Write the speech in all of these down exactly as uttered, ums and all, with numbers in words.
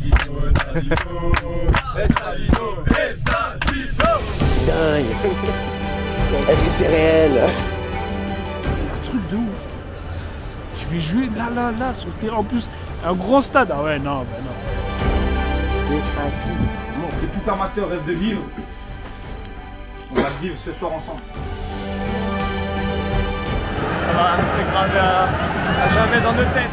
Dingue. Est-ce que c'est réel? C'est un truc de ouf. Je vais jouer là, là, là, sur le terrain. En plus, un grand stade. Ah ouais, non, bah non. C'est tout amateur rêve de vivre. On va le vivre ce soir ensemble. Ça va rester gravé à, à jamais dans nos têtes.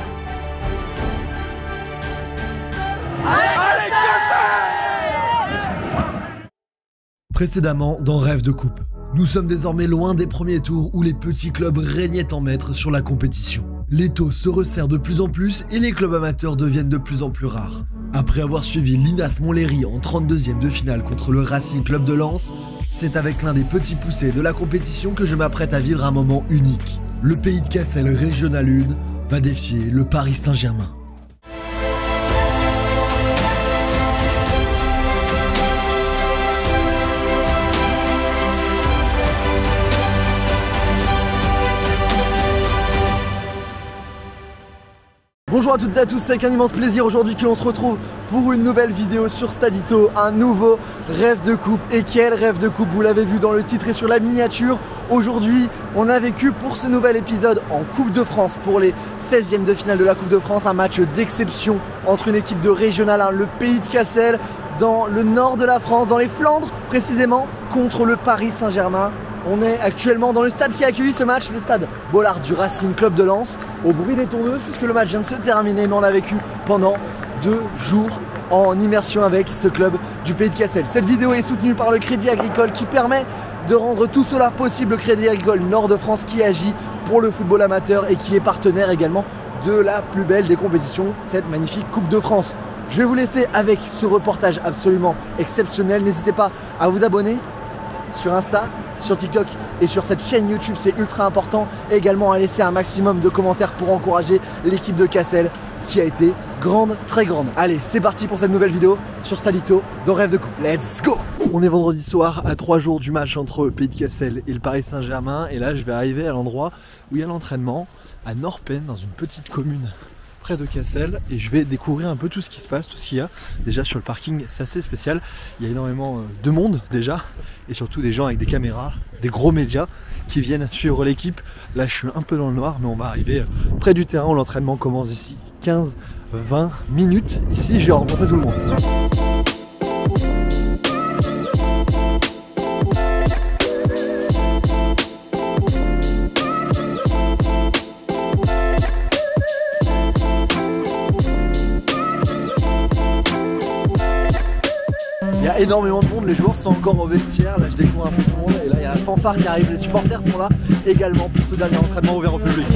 Précédemment dans Rêve de Coupe, nous sommes désormais loin des premiers tours où les petits clubs régnaient en maître sur la compétition. Les taux se resserrent de plus en plus et les clubs amateurs deviennent de plus en plus rares. Après avoir suivi l'I N A S Montlhéry en trente-deuxième de finale contre le Racing Club de Lens, c'est avec l'un des petits poussés de la compétition que je m'apprête à vivre un moment unique. Le Pays de Cassel Régional un va défier le Paris Saint-Germain. Bonjour à toutes et à tous, c'est avec un immense plaisir aujourd'hui que l'on se retrouve pour une nouvelle vidéo sur Stadito, un nouveau rêve de coupe. Et quel rêve de coupe, vous l'avez vu dans le titre et sur la miniature. Aujourd'hui, on a vécu pour ce nouvel épisode en Coupe de France, pour les seizièmes de finale de la Coupe de France, un match d'exception entre une équipe de régional, hein, le Pays de Cassel, dans le nord de la France, dans les Flandres précisément, contre le Paris Saint-Germain. On est actuellement dans le stade qui a accueilli ce match, le stade Bollaert du Racing Club de Lens, au bruit des tondeuses, puisque le match vient de se terminer, mais on a vécu pendant deux jours en immersion avec ce club du Pays de Cassel. Cette vidéo est soutenue par le Crédit Agricole qui permet de rendre tout cela possible, le Crédit Agricole Nord de France qui agit pour le football amateur et qui est partenaire également de la plus belle des compétitions, cette magnifique Coupe de France. Je vais vous laisser avec ce reportage absolument exceptionnel. N'hésitez pas à vous abonner sur Insta, sur TikTok et sur cette chaîne YouTube, c'est ultra important. Et également à laisser un maximum de commentaires pour encourager l'équipe de Cassel qui a été grande, très grande. Allez, c'est parti pour cette nouvelle vidéo sur Stadito dans Rêve de Coupe. Let's go! On est vendredi soir à trois jours du match entre Pays de Cassel et le Paris Saint-Germain. Et là, je vais arriver à l'endroit où il y a l'entraînement, à Noordpeene, dans une petite commune près de Cassel. Et je vais découvrir un peu tout ce qui se passe, tout ce qu'il y a. Déjà sur le parking, c'est assez spécial. Il y a énormément de monde déjà. Et surtout des gens avec des caméras, des gros médias qui viennent suivre l'équipe. Là je suis un peu dans le noir, mais on va arriver près du terrain où l'entraînement commence d'ici quinze à vingt minutes. Ici j'ai rencontré tout le monde. Il y a énormément de monde, les joueurs sont encore au vestiaire, là je découvre un peu tout le monde et là il y a la fanfare qui arrive, les supporters sont là également pour ce dernier entraînement ouvert au public.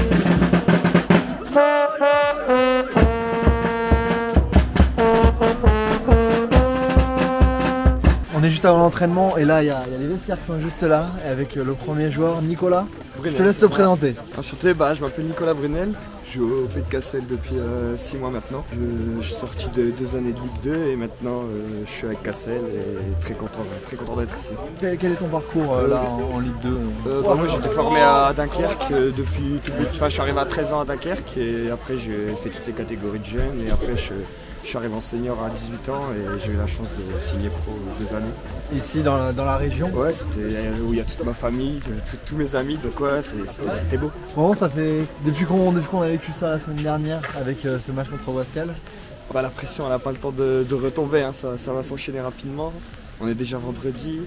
On est juste avant l'entraînement et là il y, y a les vestiaires qui sont juste là avec le premier joueur, Nicolas Brunel. Je te laisse te présenter. Enchanté, bah, je m'appelle Nicolas Brunel. Je joue au Pays de Cassel depuis six euh, mois maintenant. Je, je suis sorti de deux années de Ligue deux et maintenant euh, je suis avec Cassel et très content, très content d'être ici. Quel, quel est ton parcours euh, là en, en Ligue deux? euh, bah, Moi j'étais formé à Dunkerque euh, depuis tout le début. Enfin, je suis arrivé à treize ans à Dunkerque et après j'ai fait toutes les catégories de jeunes et après je, je suis arrivé en senior à dix-huit ans et j'ai eu la chance de signer pro deux années. Ici dans la, dans la région? Ouais, c'était où il y a toute ma famille, tous mes amis, donc ouais, c'était beau. Bon, ça fait depuis qu'on a vécu ça la semaine dernière avec euh, ce match contre Wasquehal. Bah, la pression, elle n'a pas le temps de, de retomber, hein, ça, ça va s'enchaîner rapidement. On est déjà vendredi,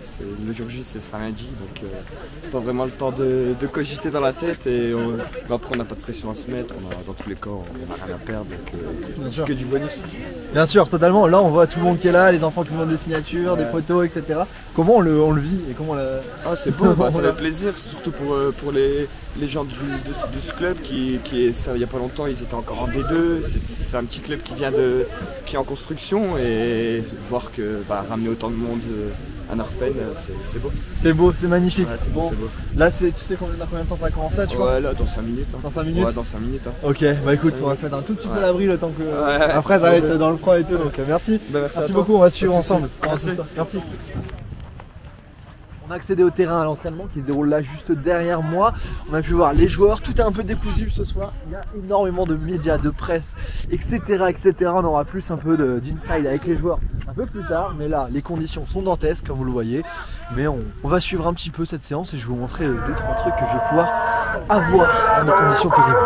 le jour J ce sera lundi, donc euh, pas vraiment le temps de, de cogiter dans la tête et on, bah après on n'a pas de pression à se mettre, on a, dans tous les cas on n'a rien à perdre, donc c'est euh, que du bonus. Bien sûr, totalement, là on voit tout le monde qui est là, les enfants qui demandent des signatures, ouais, des photos, et cetera. Comment on le, on le vit et comment on la... Ah c'est beau, bah, ça fait plaisir, surtout pour, pour les, les gens du, de, de ce club qui, qui ça, il n'y a pas longtemps ils étaient encore en D deux, c'est un petit club qui vient de, qui est en construction et voir que bah, ramener autant de monde à Noordpeene, c'est beau. C'est beau, c'est magnifique. Ouais, bon, beau. Là, tu sais combien, combien de temps ça commence à, tu vois? Ouais, là, dans cinq minutes. Hein. Dans cinq minutes? Ouais, dans cinq minutes. Hein. Ok, bah écoute, on va se mettre un tout petit peu à l'abri le temps que... Ouais. Après, ça va être dans le froid et tout, donc merci. Bah, merci merci beaucoup, on va suivre ensemble. Merci. Merci. On a accédé au terrain à l'entraînement qui se déroule là juste derrière moi. On a pu voir les joueurs, tout est un peu décousif ce soir. Il y a énormément de médias, de presse, et cetera et cetera. On aura plus un peu d'inside avec les joueurs un peu plus tard. Mais là, les conditions sont dantesques comme vous le voyez. Mais on, on va suivre un petit peu cette séance et je vais vous montrer deux trois trucs que je vais pouvoir avoir dans des conditions terribles.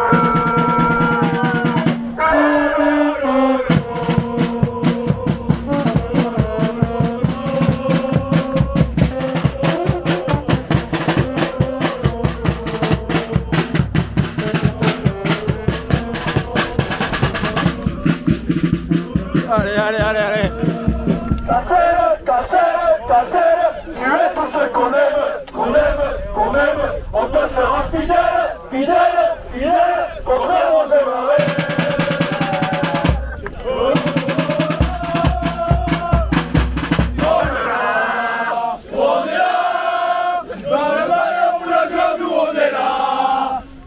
Allez, allez, allez. Cassel, Cassel, Cassel, tu es tout ce qu'on aime, qu'on aime, qu'on aime. On te sera fidèle, fidèle, fidèle, contraire aux Émarés. On est là, dans le maillot, pour le jeu, nous on est là.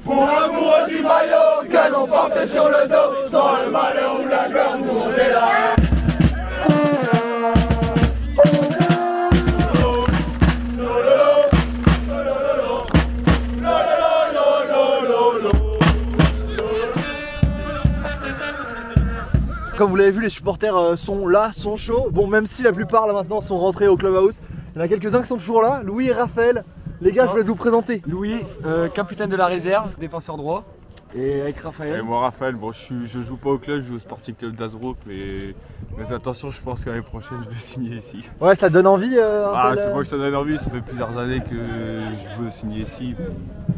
Pour l'amour du maillot, qu'elle nous porte sur le dos, dans le maillot. Comme vous l'avez vu, les supporters sont là, sont chauds. Bon, même si la plupart là maintenant sont rentrés au clubhouse, il y en a quelques-uns qui sont toujours là. Louis et Raphaël, les gars, je vais vous présenter. Louis, euh, capitaine de la réserve, défenseur droit. Et avec Raphaël. Et moi, Raphaël, bon, je, je joue pas au club, je joue au Sporting Club d'Hazebrouck, mais, mais attention, je pense qu'année prochaine, je vais signer ici. Ouais, ça donne envie. Euh, ah, c'est pas que ça donne envie, ça fait plusieurs années que je veux signer ici.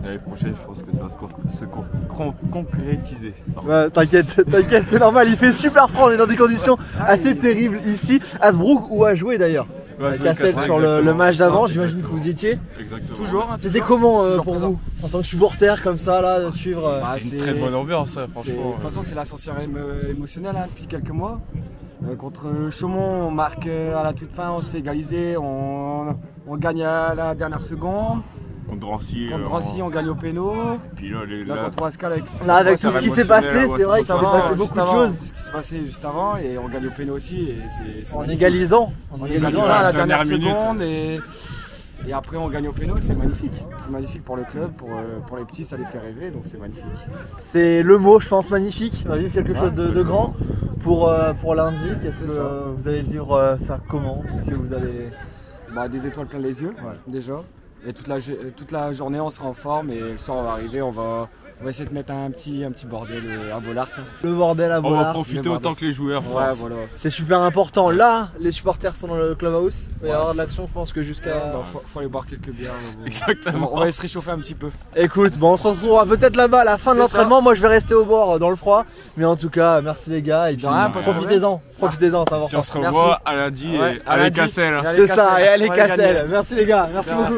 L'année prochaine, je pense que ça va se, con se con con concrétiser. Ouais, t'inquiète, t'inquiète, c'est normal, il fait super froid, on est dans des conditions assez Aïe. terribles ici. Hazebrouck, où a joué d'ailleurs ouais, Cassel sur le, le match d'avant, j'imagine que vous y étiez. Exactement. Toujours. C'était comment euh, pour présent. vous, en tant que supporter comme ça, là, de suivre euh... bah, C'était une très bonne ambiance, hein, franchement. De toute façon, c'est l'ascension émotionnelle hein, depuis quelques mois. Euh, contre Chaumont, on marque à la toute fin, on se fait égaliser, on, on gagne à la dernière seconde. Contre Drancy, contre Drancy euh, on... on gagne au péno. Puis là, les, là, là contre Ascal avec, là, avec tout ce qui s'est passé, c'est vrai qu'il s'est passé beaucoup de choses. Ce qui s'est passé juste avant et on gagne au péno aussi. Et c est, c est en égalisant, en égalisant à la dernière seconde et, et après on gagne au péno, c'est magnifique. C'est magnifique pour le club, pour, pour les petits, ça les fait rêver, donc c'est magnifique. C'est le mot, je pense, magnifique. On va vivre quelque chose de, de grand pour, euh, pour lundi. Qu'est-ce que euh, vous allez vivre euh, ça comment Est-ce que vous allez bah, des étoiles plein les yeux ouais. déjà. Et toute la, toute la journée, on sera en forme et le soir, on va arriver, on va, on va essayer de mettre un petit, un petit bordel à Bollaert. Le bordel à Bollaert. On va profiter autant que les joueurs. Ouais, voilà. C'est super important. Là, les supporters sont dans le clubhouse. Il va y avoir de l'action, je pense que jusqu'à... Il ouais, faut, faut aller boire quelques bières. Bon. Exactement. On va aller se réchauffer un petit peu. Écoute, bon, on se retrouvera peut-être là-bas à la fin de l'entraînement. Moi, je vais rester au bord dans le froid. Mais en tout cas, merci les gars. Et puis, profitez-en. Profitez-en, ça va. Si on se revoit à lundi ouais, et allez Cassel. C'est ça, et allez Cassel. Merci les gars, merci beaucoup.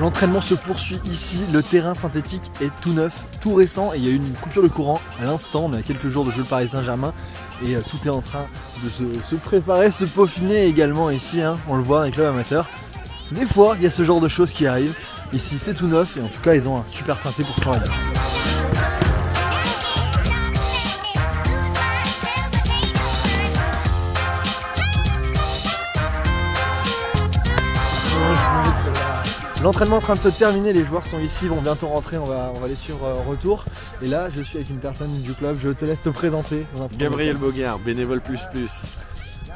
L'entraînement se poursuit ici, le terrain synthétique est tout neuf, tout récent et il y a eu une coupure de courant à l'instant, on a quelques jours de jeu le Paris Saint-Germain et tout est en train de se, se préparer, se peaufiner également ici, hein, on le voit avec le club amateur. Des fois, il y a ce genre de choses qui arrivent, ici c'est tout neuf et en tout cas ils ont un super synthé pour travailler. L'entraînement est en train de se terminer, les joueurs sont ici, vont bientôt rentrer, on va, on va les suivre en retour. Et là, je suis avec une personne du club, je te laisse te présenter. Gabriel Boguère, bénévole plus plus.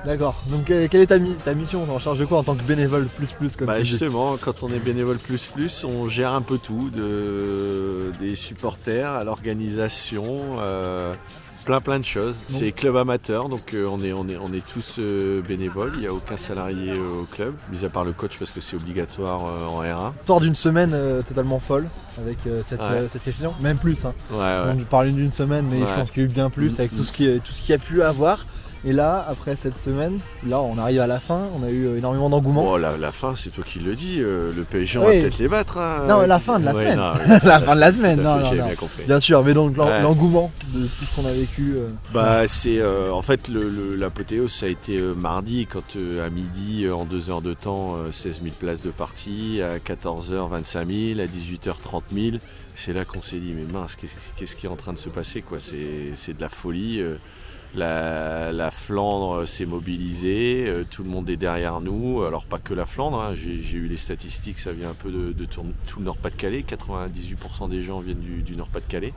D'accord, donc quelle est ta, ta mission? On est en charge de quoi en tant que bénévole plus plus comme bah justement, quand on est bénévole plus plus, on gère un peu tout, de, des supporters à l'organisation, euh, plein plein de choses. C'est club amateur, donc euh, on, est, on, est, on est tous euh, bénévoles, il n'y a aucun salarié euh, au club, mis à part le coach parce que c'est obligatoire euh, en R un. Histoire d'une semaine euh, totalement folle avec euh, cette, ouais. euh, cette réflexion, même plus. Hein. Ouais, ouais. On parle d'une semaine, mais ouais. je pense qu'il y a eu bien plus avec tout ce qu'il y a pu avoir. Et là, après cette semaine, là on arrive à la fin, on a eu énormément d'engouement. Bon, la, la fin, c'est toi qui le dis, euh, le P S G, oui. On va peut-être les battre. Hein. Non, la fin de la ouais, semaine. Non, la, la fin de la semaine, non, non, non. Bien, bien sûr, mais donc l'engouement ouais. de tout ce qu'on a vécu. Euh, bah, ouais. c'est euh, en fait le, le, l'apothéose, ça a été euh, mardi, quand euh, à midi, euh, en deux heures de temps, euh, seize mille places de partie, à quatorze heures, vingt-cinq mille, à dix-huit heures, trente mille. C'est là qu'on s'est dit, mais mince, qu'est-ce, qu'est-ce qui est en train de se passer, quoi? C'est, c'est de la folie. Euh, La, la Flandre s'est mobilisée, euh, tout le monde est derrière nous. Alors pas que la Flandre, hein, j'ai, j'ai eu les statistiques, ça vient un peu de, de tourne, tout le Nord-Pas-de-Calais, quatre-vingt-dix-huit pour cent des gens viennent du, du Nord-Pas-de-Calais.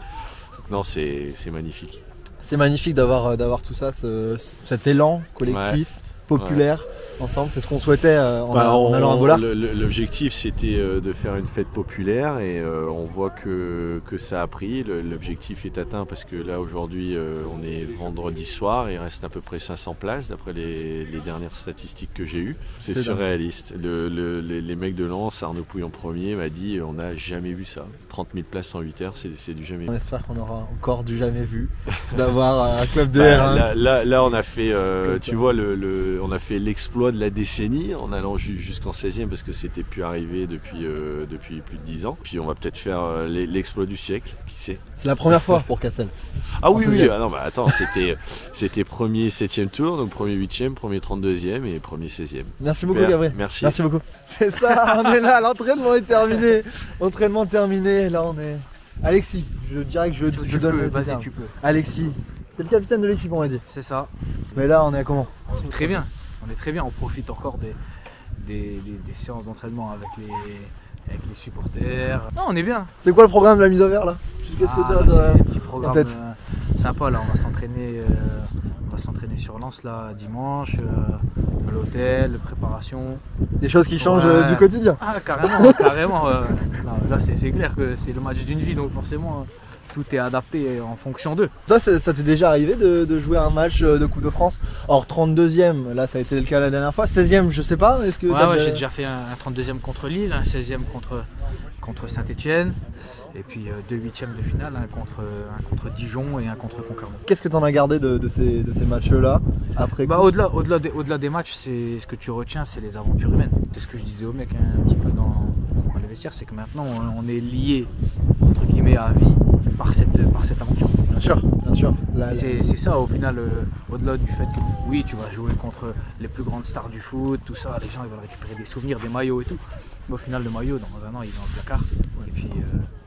Donc, non, c'est, c'est magnifique. C'est magnifique d'avoir, d'avoir tout ça, ce, cet élan collectif, ouais. populaire. Ouais. Ensemble, c'est ce qu'on souhaitait euh, en, bah, on, en allant à Bollaert. L'objectif, c'était euh, de faire une fête populaire et euh, on voit que, que ça a pris. Le, l'objectif est atteint parce que là, aujourd'hui, euh, on est vendredi soir. Il reste à peu près cinq cents places d'après les, les dernières statistiques que j'ai eues. C'est, c'est surréaliste. Le, le, les, les mecs de Lens, Arnaud Pouillon premier m'a dit, on n'a jamais vu ça. trente mille places en huit heures, c'est, c'est du jamais vu. On espère qu'on aura encore du jamais vu d'avoir un club de bah, R un. Là, là, là, on a fait, euh, tu vois, le, le, on a fait l'exploit de la décennie en allant jusqu'en seizième parce que c'était plus arrivé depuis, euh, depuis plus de dix ans. Puis on va peut-être faire euh, l'exploit du siècle, qui sait. C'est la première fois pour Cassel. Ah oui, oui, ah non, bah attends, c'était, c'était premier septième tour, donc premier huitième, premier trente-deuxième et premier seizième. Merci Super. beaucoup, Gabriel. Merci. Merci beaucoup. C'est ça, on est là, l'entraînement est terminé. Entraînement terminé, là on est. Alexis, je dirais que je, je donne peux, le vas-y, tu peux. Alexis, t'es le capitaine de l'équipe, on va dire. C'est ça. Mais là on est à comment? Très bien. On est très bien, on profite encore des, des, des, des séances d'entraînement avec les, avec les supporters. Non, on est bien. C'est quoi le programme de la mise à vert là? Qu'est-ce que t'as ah, c'est un petit programme euh, sympa là, on va s'entraîner, euh, on va s'entraîner sur Lens là dimanche, euh, à l'hôtel, préparation. Des choses qui ouais. changent euh, du quotidien. Ah carrément, carrément. Euh, non, là c'est, c'est clair que c'est le match d'une vie, donc forcément. Euh, Tout est adapté en fonction d'eux. Toi, ça, ça t'est déjà arrivé de, de jouer un match de Coupe de France? Or, trente-deuxième, là, ça a été le cas la dernière fois. seizième, je sais pas. Est-ce que ouais, ouais, déjà... j'ai déjà fait un, un trente-deuxième contre Lille, un seizième contre, contre Saint-Etienne, et puis euh, deux huitièmes de finale, un contre, un contre Dijon et un contre Concarneau. Qu'est-ce que t'en as gardé de, de, ces, de ces matchs-là après bah, au-delà, au-delà, de, au-delà des matchs, c'est, ce que tu retiens, c'est les aventures humaines. C'est ce que je disais aux mecs hein, un petit peu dans, dans les vestiaires, c'est que maintenant, on, on est liés, entre guillemets, à vie. Par cette, par cette aventure. Bien sûr, bien sûr. Là, là. C'est, c'est ça au final, euh, au-delà du fait que oui, tu vas jouer contre les plus grandes stars du foot, tout ça, les gens ils veulent récupérer des souvenirs, des maillots et tout. Mais au final, le maillot, dans un an, il est dans le placard. Et puis euh,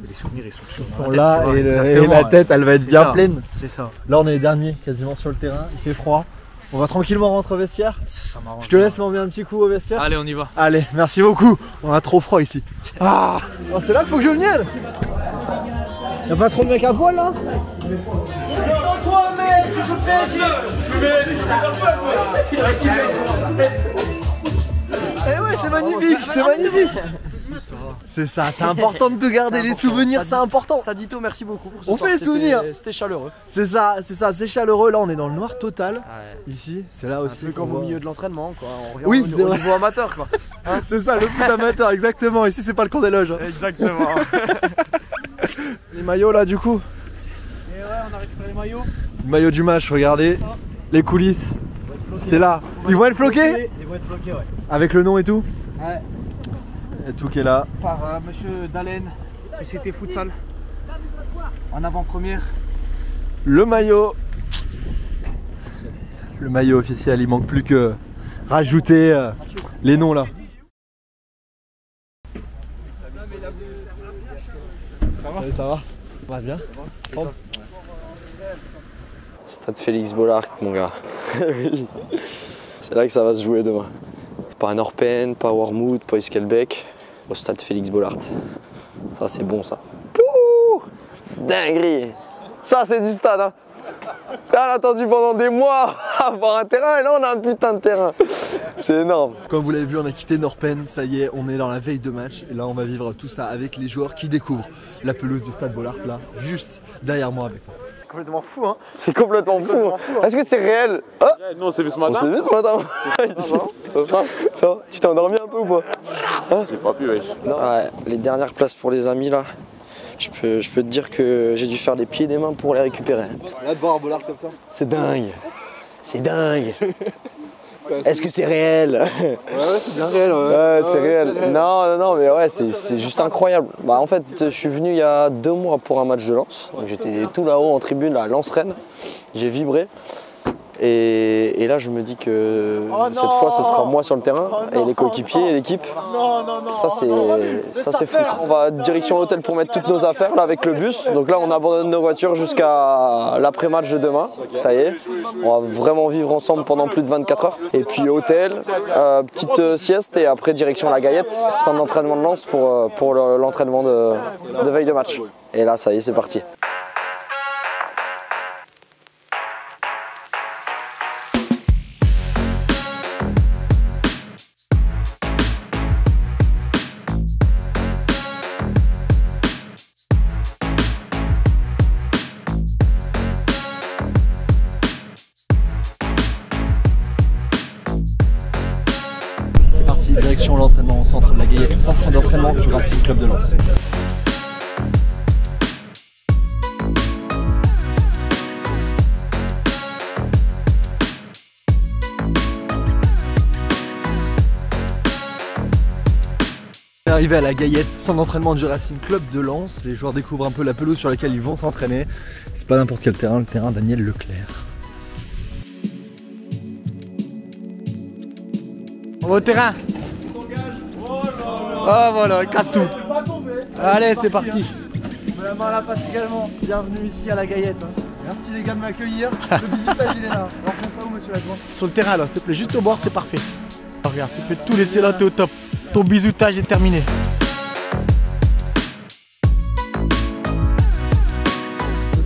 les souvenirs, ils sont, ils sont là tête, et, vois, le, et la tête, elle va être c'est bien ça, pleine. C'est ça. Là, on est les derniers quasiment sur le terrain, il fait froid. On va tranquillement rentrer au vestiaire. Ça m'arrange. Je te laisse m'emmener un petit coup au vestiaire. Allez, on y va. Allez, merci beaucoup. On a trop froid ici. Ah, oh, c'est là qu'il faut que je vienne. Y'a pas trop de mecs à poil là? Toi mec, tu joues P S G. Eh ouais, c'est magnifique, c'est magnifique. C'est ça, c'est important de te garder c'est les souvenirs, c'est important. Stadito, merci beaucoup pour ce On soir. fait les souvenirs. C'était, c'était chaleureux. C'est ça, c'est ça, c'est chaleureux. Là, on est dans le noir total. Ouais. Ici, c'est là aussi. Un peu comme voit... au milieu de l'entraînement, quoi. On regarde oui, au, c'est au niveau amateur, quoi. Hein c'est ça, le foot amateur, exactement. Ici, c'est pas le camp des loges. Hein. Exactement. Les maillots là du coup. Et ouais, on a récupéré les maillots. Le maillot du match, regardez. Les coulisses. C'est là. Ils vont être floqués? Ils vont être floqués, ouais. Avec le nom et tout? Ouais. Et tout qui est là. Par euh, monsieur Dalen, Société Futsal. En avant-première. Le maillot. Le maillot officiel, il manque plus que rajouter euh, les noms là. Salut, ça va? Ça va bien? Ça va. Stade Félix Bollaert, mon gars. Oui. C'est là que ça va se jouer demain. Pas Noordpeene, pas Wormwood, pas Iskelbeck. Au stade Félix Bollaert. Ça, c'est bon, ça. Pouh! Dinguerie! Ça, c'est du stade, hein! Là, on a attendu pendant des mois avoir un terrain et là on a un putain de terrain. C'est énorme. Comme vous l'avez vu, on a quitté Noordpeene, ça y est, on est dans la veille de match et là on va vivre tout ça avec les joueurs qui découvrent la pelouse du Stade Bollaert là, juste derrière moi avec moi. C'est complètement fou hein. C'est complètement, c'est complètement fou. fou hein. Est-ce que c'est réel? Oh nous on s'est vu ce matin. On s'est vu ce matin. ça, ça, tu t'es endormi un peu ou pas hein? J'ai pas pu wesh. Non. Ouais, les dernières places pour les amis là. Je peux, je peux te dire que j'ai dû faire des pieds et des mains pour les récupérer. Là, de voir un Bollaert comme ça. C'est dingue. C'est dingue. Est-ce que c'est réel? Ouais, ouais, c'est bien réel. Ouais, ouais c'est ouais, réel. réel. Non, non, non, mais ouais, c'est juste incroyable. Bah, en fait, je suis venu il y a deux mois pour un match de Lens. J'étais tout là-haut en tribune, là, Lens-Rennes. J'ai vibré. Et, et là, je me dis que oh cette fois, ce sera moi sur le terrain oh et les coéquipiers oh et l'équipe. Non, non, non, ça, c'est oh fou. On va direction l'hôtel pour mettre toutes nos affaires là, avec le bus. Donc là, on abandonne nos voitures jusqu'à l'après-match de demain. Ça y est, on va vraiment vivre ensemble pendant plus de vingt-quatre heures. Et puis hôtel, euh, petite euh, sieste et après direction La Gaillette, centre d'entraînement de Lens pour, euh, pour l'entraînement de, de veille de match. Et là, ça y est, c'est parti. Direction l'entraînement au centre de La Gaillette, centre d'entraînement du Racing Club de Lens. Arrivé à La Gaillette, centre d'entraînement du Racing Club de Lens, les joueurs découvrent un peu la pelouse sur laquelle ils vont s'entraîner. C'est pas n'importe quel terrain, le terrain Daniel Leclerc. On va au terrain. Ah oh, voilà, il casse tout. Allez, c'est parti. On met la main à la passe également. Bienvenue ici à La Gaillette. Merci les gars de m'accueillir. Le visitage il est là. Alors prends ça où monsieur l'adjoint? Sur le terrain là, s'il te plaît, juste au bord, c'est parfait. Alors, regarde, tu peux tout laisser là, t'es au top. Ton bisoutage est terminé.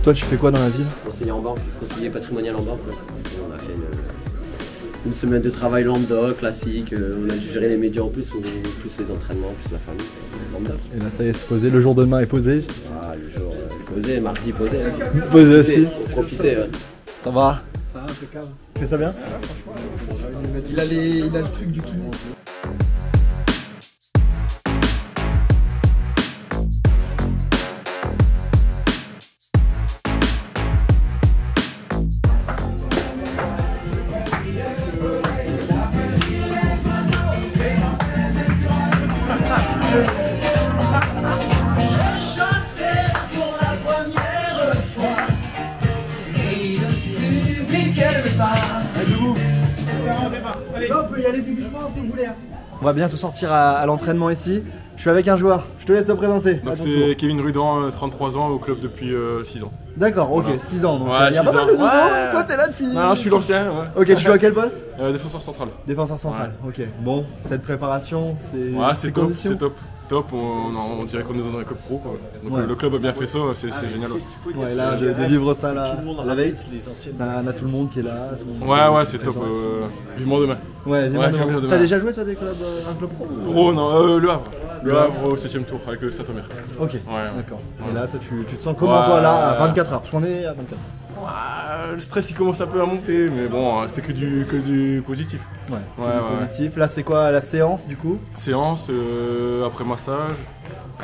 Toi, tu fais quoi dans la ville? Conseiller en banque, conseiller patrimonial en banque. On a fait une... Une semaine de travail lambda, classique, euh, on a dû gérer les médias en plus, on, plus les entraînements, plus la famille, lambda. Et là ça y est, c'est posé, le jour de demain est posé? Ah, le jour euh, posé, mardi posé. Hein. Posé aussi. Pour profiter. Ça, ouais. Ça va? Ça va, impeccable. Tu fais ça bien? Ouais, franchement, il a, les, il a le truc du kiné. On va bientôt sortir à, à l'entraînement ici. Je suis avec un joueur, je te laisse te présenter. Donc c'est Kevin Rudan, trente-trois ans, au club depuis euh, six ans. D'accord, ok, voilà. six ans. Donc, ouais, il y a pas mal de nouveaux, ouais. Toi t'es là depuis... Non, non, je suis l'ancien, ouais. Ok, tu joues à quel poste? euh, Défenseur central. Défenseur central, ouais. Ok. Bon, cette préparation, c'est... Ouais, c'est top, c'est top. Top, on, on, on dirait qu'on est dans un club pro. Donc ouais. Le club a bien fait ça, c'est ah, génial. Ce ouais, là, de, de vivre ça là, la veille, on a tout le monde qui est là. Ouais, ouais, c'est top. Euh, vivement demain. Ouais, vivement ouais, demain. T'as déjà joué toi des clubs, un club pro? Pro, non, euh, Le Havre. Le Havre au septième tour avec le Saint-Omer. Ok, ouais, d'accord. Ouais. Et là, toi, tu, tu te sens comment ouais, toi là à vingt-quatre heures? Parce qu'on est à vingt-quatre heures. Ah, le stress il commence un peu à monter, mais bon, c'est que du, que du positif. Ouais, ouais, ouais. Positif. Là, c'est quoi la séance du coup? Séance, euh, après massage,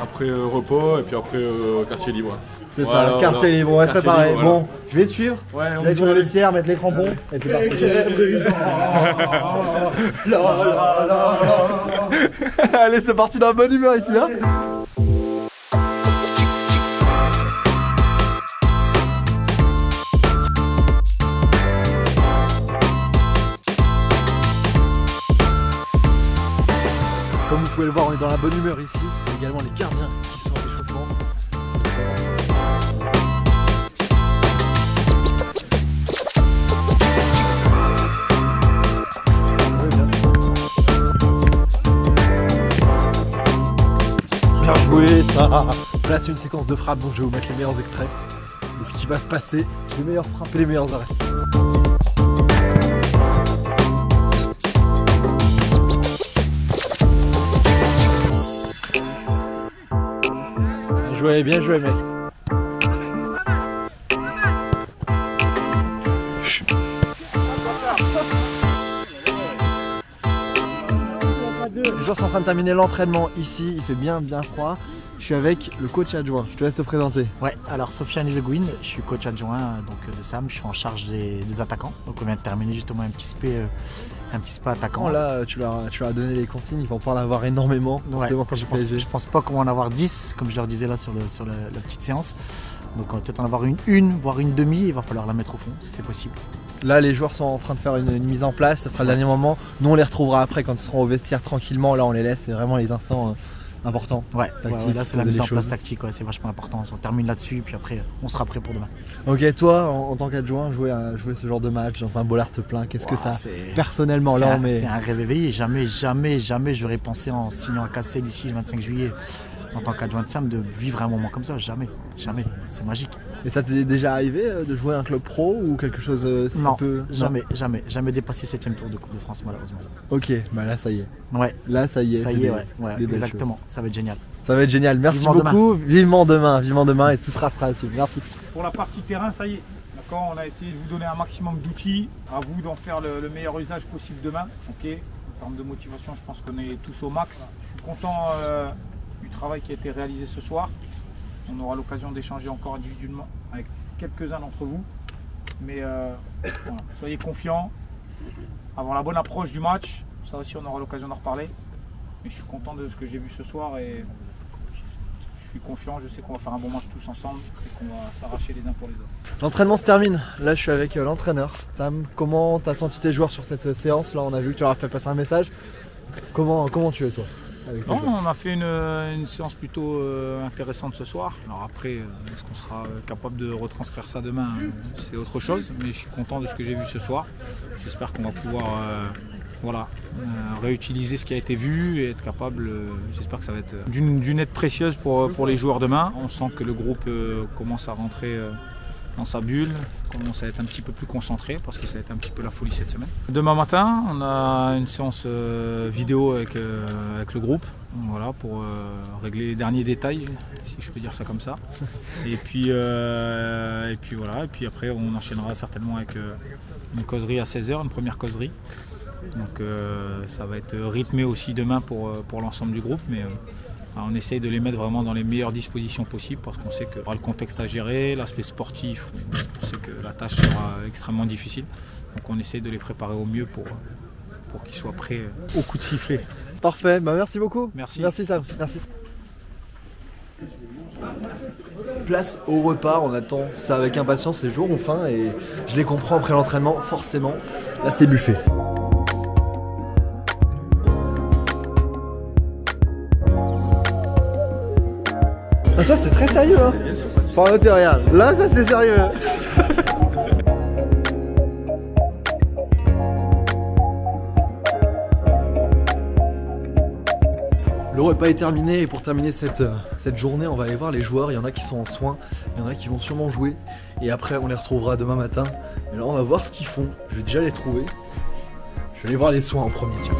après euh, repas et puis après euh, quartier libre. C'est voilà, ça, quartier voilà. Libre, on va se préparer. Libre, voilà. Bon, je vais te suivre, ouais, on aller sur le vestiaire, mettre les crampons ouais. Et puis partir. Allez, c'est parti dans la bonne humeur ici. Hein. Vous pouvez le voir, on est dans la bonne humeur ici, et également les gardiens qui sont à l'échauffement. Bien joué ça. Là c'est une séquence de frappe, donc je vais vous mettre les meilleurs extraits de ce qui va se passer, les meilleures frappes et les meilleurs arrêts. Ouais, bien joué mec. Les joueurs sont en train de terminer l'entraînement ici, il fait bien bien froid. Je suis avec le coach adjoint, je te laisse te présenter. Ouais, alors Sofiane Izeguin, je suis coach adjoint donc, de Sam, je suis en charge des, des attaquants. Donc on vient de terminer justement un petit spé, un petit spé attaquant. Oh là, tu leur, tu leur as donné les consignes, ils vont pas en avoir énormément. Ouais, quand je, pense, je pense pas qu'on va en avoir dix, comme je leur disais là sur, le, sur la, la petite séance. Donc on va peut-être en avoir une, une, voire une demi, il va falloir la mettre au fond si c'est possible. Là, les joueurs sont en train de faire une, une mise en place, ça sera le dernier moment. Nous, on les retrouvera après quand ils seront au vestiaire tranquillement. Là, on les laisse, c'est vraiment les instants euh, importants. Ouais, ouais, là, c'est la mise en place tactique, ouais, c'est vachement important. On termine là-dessus, puis après, on sera prêt pour demain. Ok, toi, en, en tant qu'adjoint, jouer, à, jouer ce genre de match dans un Bollaert plein, qu'est-ce wow, que ça personnellement, là, on met... C'est un rêve éveillé. Jamais, jamais, jamais, j'aurais pensé en signant à Cassel ici le vingt-cinq juillet. En tant qu'adjoint de Sam, de vivre un moment comme ça, jamais, jamais, c'est magique. Et ça t'est déjà arrivé de jouer à un club pro ou quelque chose si non, un peu... jamais, non, jamais, jamais dépassé septième tour de Coupe de France malheureusement. Ok, bah là ça y est. Ouais. Là ça y est. Ça y est, des, ouais, ouais exactement, ça va être génial. Ça va être génial, merci vivement beaucoup, demain. vivement demain, vivement demain et tout sera sera à suivre. Merci. Pour la partie terrain, ça y est. D'accord, on a essayé de vous donner un maximum d'outils, à vous d'en faire le, le meilleur usage possible demain. Ok, en termes de motivation, je pense qu'on est tous au max. Je suis content... Euh, du travail qui a été réalisé ce soir. On aura l'occasion d'échanger encore individuellement avec quelques-uns d'entre vous. Mais euh, voilà, soyez confiants, avoir la bonne approche du match. Ça aussi, on aura l'occasion d'en reparler. Mais je suis content de ce que j'ai vu ce soir et je suis confiant. Je sais qu'on va faire un bon match tous ensemble et qu'on va s'arracher les uns pour les autres. L'entraînement se termine. Là, je suis avec l'entraîneur. Tam, comment tu as senti tes joueurs sur cette séance? Là, on a vu que tu leur as fait passer un message. Comment, comment tu es, toi? Non, on a fait une, une séance plutôt euh, intéressante ce soir. Alors après, est-ce qu'on sera capable de retranscrire ça demain? C'est autre chose, mais je suis content de ce que j'ai vu ce soir. J'espère qu'on va pouvoir euh, voilà, euh, réutiliser ce qui a été vu et être capable, euh, j'espère que ça va être d'une aide précieuse pour, pour les joueurs demain. On sent que le groupe euh, commence à rentrer euh, dans sa bulle, commence à être un petit peu plus concentré parce que ça a été un petit peu la folie cette semaine. Demain matin, on a une séance euh, vidéo avec, euh, avec le groupe, voilà, pour euh, régler les derniers détails, si je peux dire ça comme ça. Et puis, euh, et puis voilà, et puis après on enchaînera certainement avec euh, une causerie à seize heures, une première causerie. Donc euh, ça va être rythmé aussi demain pour, pour l'ensemble du groupe, mais euh, on essaye de les mettre vraiment dans les meilleures dispositions possibles parce qu'on sait que le contexte à gérer, l'aspect sportif, on sait que la tâche sera extrêmement difficile. Donc on essaye de les préparer au mieux pour, pour qu'ils soient prêts au coup de sifflet. Parfait, bah merci beaucoup. Merci. Merci Sam. Merci. Place au repas, on attend ça avec impatience, les joueurs ont faim et je les comprends après l'entraînement, forcément. Là c'est buffet. Ah, toi c'est très sérieux hein. Par noter, regarde, là ça c'est sérieux. Le repas est terminé et pour terminer cette, cette journée on va aller voir les joueurs. Il y en a qui sont en soins, il y en a qui vont sûrement jouer. Et après on les retrouvera demain matin. Et là on va voir ce qu'ils font, je vais déjà les trouver. Je vais aller voir les soins en premier tiens.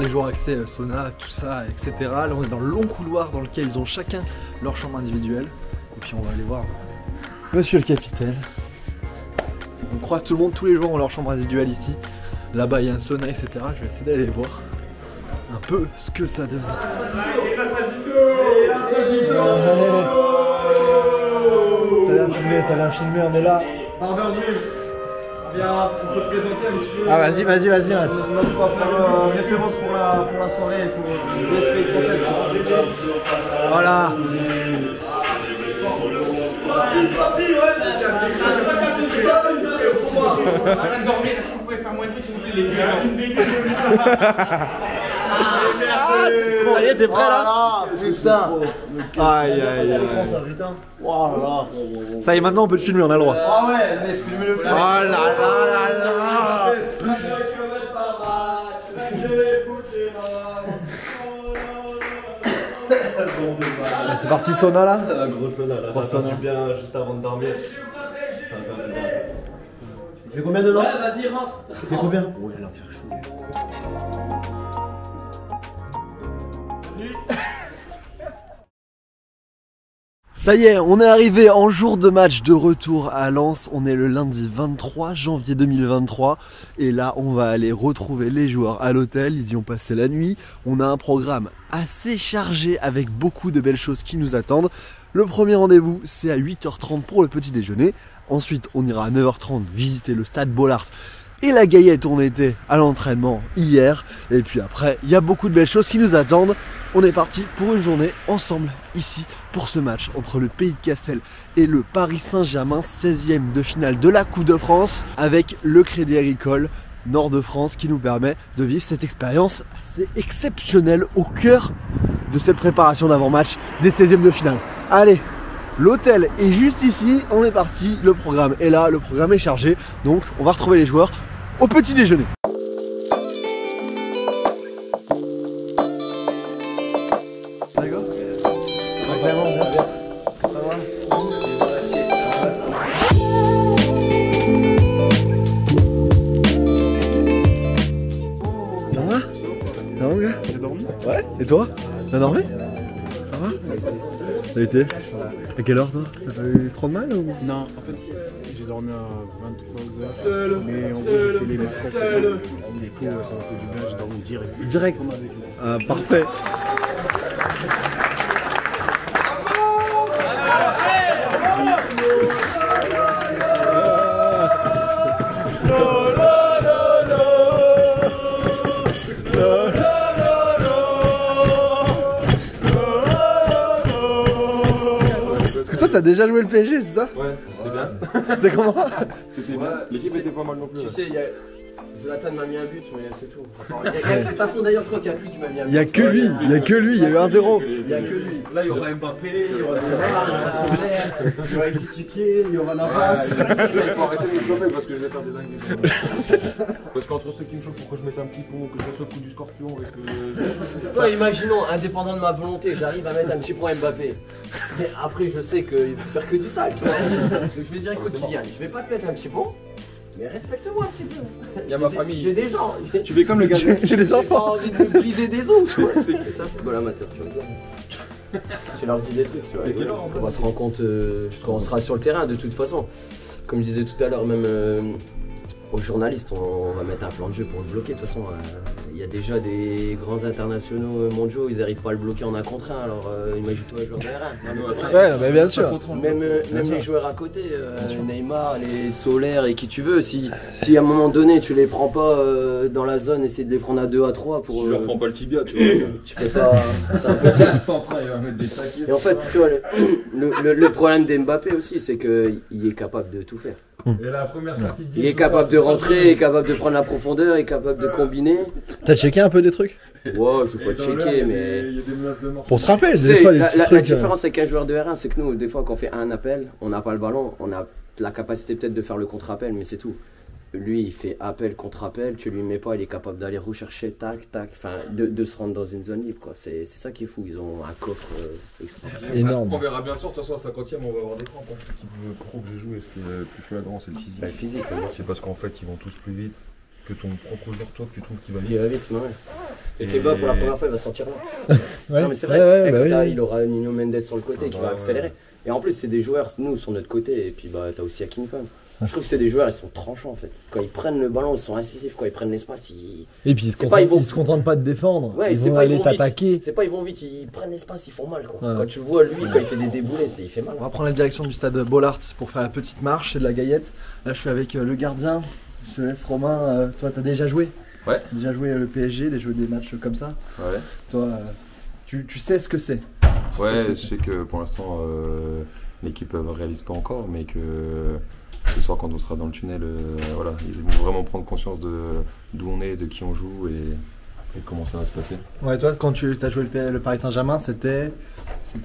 Les joueurs accès sauna, tout ça, et cetera. Là, on est dans le long couloir dans lequel ils ont chacun leur chambre individuelle. Et puis, on va aller voir monsieur le capitaine. On croise tout le monde, tous les joueurs ont leur chambre individuelle ici. Là-bas, il y a un sauna, et cetera. Je vais essayer d'aller voir un peu ce que ça donne. Allez, la Stadito ! Allez, la Stadito ! T'as bien filmé, t'as bien filmé, on est là. Bien, pour te présenter un petit peu. Ah, vas-y, vas-y, vas-y. On va pouvoir faire euh, référence pour la, pour la soirée et pour le respect de concept. Voilà. Arrête de dormir, est-ce que vous pouvez faire moins de bruit si vous voulez les dire? Ça y est, t'es prêt là? Putain. Aïe aïe aïe. Ça y est, maintenant on peut te filmer, on a le droit. Ah ouais, laisse filmer le aussi. Oh là là là là. C'est parti, sauna là? Gros sauna là, ça fait du bien juste avant de dormir. Ça va faire du bien. Tu fais combien dedans? Ouais, vas-y, rentre. Tu fais combien? Ouais, il a l'air de faire chaud. Ça y est, on est arrivé en jour de match de retour à Lens, on est le lundi vingt-trois janvier deux mille vingt-trois et là on va aller retrouver les joueurs à l'hôtel, ils y ont passé la nuit, on a un programme assez chargé avec beaucoup de belles choses qui nous attendent. Le premier rendez-vous c'est à huit heures trente pour le petit déjeuner, ensuite on ira à neuf heures trente visiter le stade Bollaert et la Gaillette où on était à l'entraînement hier, et puis après il y a beaucoup de belles choses qui nous attendent. On est parti pour une journée ensemble ici pour ce match entre le Pays de Cassel et le Paris Saint-Germain, seizième de finale de la Coupe de France avec le Crédit Agricole Nord de France qui nous permet de vivre cette expérience assez exceptionnelle au cœur de cette préparation d'avant-match des seizièmes de finale. Allez, l'hôtel est juste ici, on est parti, le programme est là, le programme est chargé, donc on va retrouver les joueurs au petit déjeuner. Ouais, et toi? T'as dormi? Ça va? T'as été? À quelle heure toi? T'as eu trop de mal ou? Non, en fait, j'ai dormi à vingt-trois heures, mais on peut fait les massacres. Du coup, ça m'a fait du bien, j'ai dormi direct. Direct? Ah, parfait! T'as déjà joué le P S G, c'est ça? Ouais, c'était bien. C'est comment? C'était bien. L'équipe était pas mal non plus. Tu sais, il y a... Zlatan m'a mis un but, mais c'est tout. De toute façon, d'ailleurs, je crois qu'il y a que lui qui m'a mis un but. Il y a que lui, il y a que lui, il y a eu un zéro. Il y a que lui. Là, il y aura Mbappé, il y aura Neymar, il y aura Ekitike, il y aura Navas. Il faut arrêter de me chauffer parce que je vais faire des dingues. Parce qu'entre ceux qui me chauffent, pourquoi je mette un petit pont, que je fasse le coup du scorpion et que... Toi, imaginons, indépendant de ma volonté, j'arrive à mettre un petit point Mbappé. Mais après, je sais qu'il va faire que du sale, tu vois. Donc je vais dire, écoute, Kylian, je vais pas te mettre un petit pont. Mais respecte-moi un petit peu. Il y a ma famille. J'ai des gens. Tu fais comme le gars. J'ai des enfants. J'ai pas envie de briser des os. C'est ça, football amateur, tu vois. Tu leur dis des trucs, tu vois. Rigolo, on va se rendre compte, euh, je crois, on sera sur le terrain de toute façon. Comme je disais tout à l'heure, même euh, aux journalistes, on, on va mettre un plan de jeu pour le bloquer. De toute façon, il euh, y a déjà des grands internationaux mondiaux, ils n'arrivent pas à le bloquer en un contre un. Alors euh, imagine-toi un joueur derrière. Ouais, mais bien sûr. Même, euh, bien même sûr. Les joueurs à côté, euh, Neymar, les Soler et qui tu veux. Si, si à un moment donné tu les prends pas euh, dans la zone, essaie de les prendre à deux, à trois pour. Tu euh, leur prends pas le tibia, tu vois. Tu peux pas. C'est impossible. Il va mettre des paquets. Et en fait, tu vois, le, le, le, le problème d'Mbappé aussi, c'est qu'il est capable de tout faire. Et la première sortie de... Il est capable de rentrer, est capable de prendre la profondeur, est capable de combiner. T'as checké un peu des trucs? Wow, je vais pas checker, mais... Des, des de pour te rappeler, des fois, des la, petits la, trucs... La différence avec un joueur de R un, c'est que nous, des fois, quand on fait un appel, on n'a pas le ballon, on a la capacité peut-être de faire le contre-appel, mais c'est tout. Lui, il fait appel, contre-appel, tu lui mets pas, il est capable d'aller rechercher, tac, tac, enfin, de, de se rendre dans une zone libre, quoi. C'est ça qui est fou, ils ont un coffre euh, extraordinaire. Énorme. On verra bien sûr, de toute façon, à cinquantième, on va avoir des crampes. Ce qui veut pro que je joue, et ce qui est le plus flagrant, c'est le physique. Bah, le physique, oui. C'est parce qu'en fait, ils vont tous plus vite que ton propre joueur, toi, que tu trouves qu'il va vite. Il va vite, non, ouais. Et Keba, pour la première fois, il va sortir là. Ouais. Non, mais c'est vrai, ouais, ouais, bah, oui, oui. Il aura Nuno Mendes sur le côté ah, qui bah, va accélérer. Ouais. Et en plus, c'est des joueurs, nous, sur notre côté, et puis bah, t'as aussi Hakim quand même. Je trouve que c'est des joueurs, ils sont tranchants en fait. Quand ils prennent le ballon, ils sont incisifs. Quand ils prennent l'espace, ils. Et puis ils se, concentrent, pas, ils vont... ils se contentent pas de défendre. Ouais, ils vont pas, aller t'attaquer. C'est pas, ils vont vite, ils prennent l'espace, ils font mal quoi. Ouais. Quand tu vois lui, quand il fait des déboulés, il fait mal. On va prendre la direction du stade Bollaert pour faire la petite marche et de la Gaillette. Là, je suis avec euh, le gardien. Je te laisse Romain. Euh, toi, t'as déjà joué? Ouais. Déjà joué euh, le P S G, déjà joué des matchs comme ça. Ouais. Toi, euh, tu, tu sais ce que c'est? Ouais, je sais que pour l'instant, euh, l'équipe ne réalise pas encore, mais que. Ce soir, quand on sera dans le tunnel, euh, voilà, ils vont vraiment prendre conscience d'où on est, de qui on joue et, et comment ça va se passer. Ouais, toi, quand tu as joué le, le Paris Saint-Germain, c'était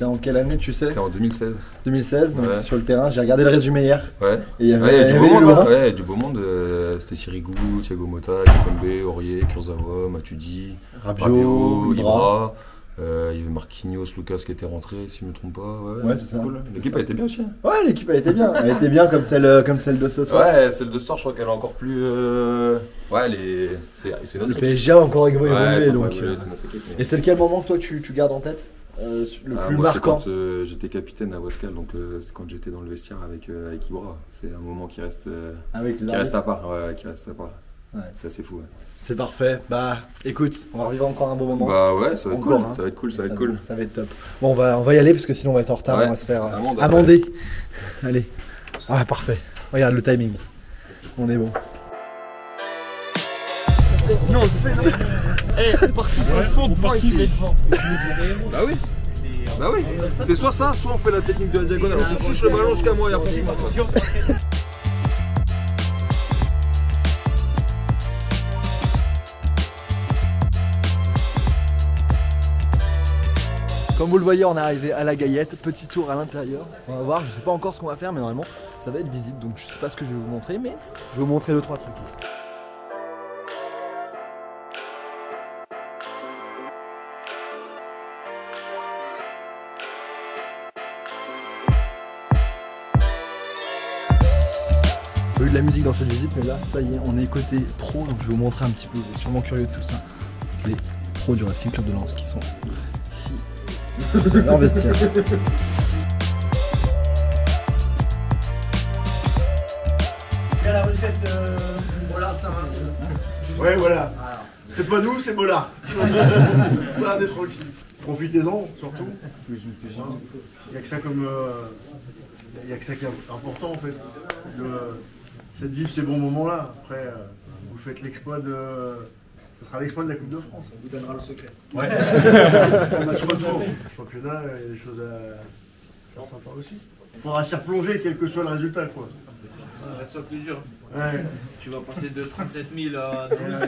en quelle année, tu sais? C'était en deux mille seize. deux mille seize, donc ouais. Sur le terrain, j'ai regardé le résumé hier. Ouais, il y avait du beau monde. Ouais, du beau monde. Euh, c'était Sirigu, Thiago Motta, Kimpembe, Aurier, Kurzawa, Matuidi, Rabiot, Ibra. Euh, il y avait Marquinhos, Lucas qui était rentré, si je ne me trompe pas. Ouais, ouais c'est cool. L'équipe a été bien aussi. Ouais, l'équipe a été bien. Elle a été bien comme celle, comme celle de ce soir. Ouais, celle de ce soir, je crois qu'elle est encore plus. Euh... Ouais, les... c'est notre équipe. Le P S G a encore évolué. Ouais, donc, euh... évolué, notre équipe, mais... Et c'est quel moment que toi tu, tu gardes en tête? euh, le ah, plus moi, marquant? C'est quand euh, j'étais capitaine à Wasquehal, donc euh, c'est quand j'étais dans le vestiaire avec, euh, avec Ibra. C'est un moment qui reste, euh, avec qui reste à part. Euh, qui reste à part. Ouais. C'est assez fou. Ouais. C'est parfait. Bah écoute, on va revivre encore un beau moment. Bah ouais, ça va être encore, cool. Hein. Ça va être cool, ça, ça va être cool. Ça va être top. Bon, on va, on va y aller parce que sinon on va être en retard. Ouais, on va se faire amende, amender. Ouais. Allez. Ah, parfait. Regarde le timing. On est bon. Non, hey, partout sur le fond, partout sur le fond. Bah oui. Bah oui. C'est soit ça, soit on fait la technique de la diagonale. On touche le ballon jusqu'à moi et après on se Comme vous le voyez, on est arrivé à la Gaillette, petit tour à l'intérieur. On va voir, je ne sais pas encore ce qu'on va faire, mais normalement ça va être visite, donc je ne sais pas ce que je vais vous montrer, mais je vais vous montrer deux trois trucs. Il y a eu de la musique dans cette visite, mais là, ça y est, on est côté pro, donc je vais vous montrer un petit peu, vous êtes sûrement curieux de tout ça. Les pros du Racing Club de Lens qui sont... Si. L'investir. Il y a la recette euh, Bollaert, hein, ouais, voilà. Ah, c'est pas nous, c'est Bollaert. Ça, on est tranquille. Profitez-en, surtout. Il n'y a que ça comme... Il euh, n'y a que ça qui est important, en fait. C'est de vivre ces bons moments-là. Après, euh, vous faites l'exploit de... Ce sera l'exploit de la Coupe de France. On vous donnera le secret. Ouais. On a sur le tour. Je crois que là, il y a des choses à faire sympa aussi. Il faudra s'y replonger, quel que soit le résultat, quoi. Ça va être ça plus dur. Ouais. Tu vas passer de trente-sept mille à douze.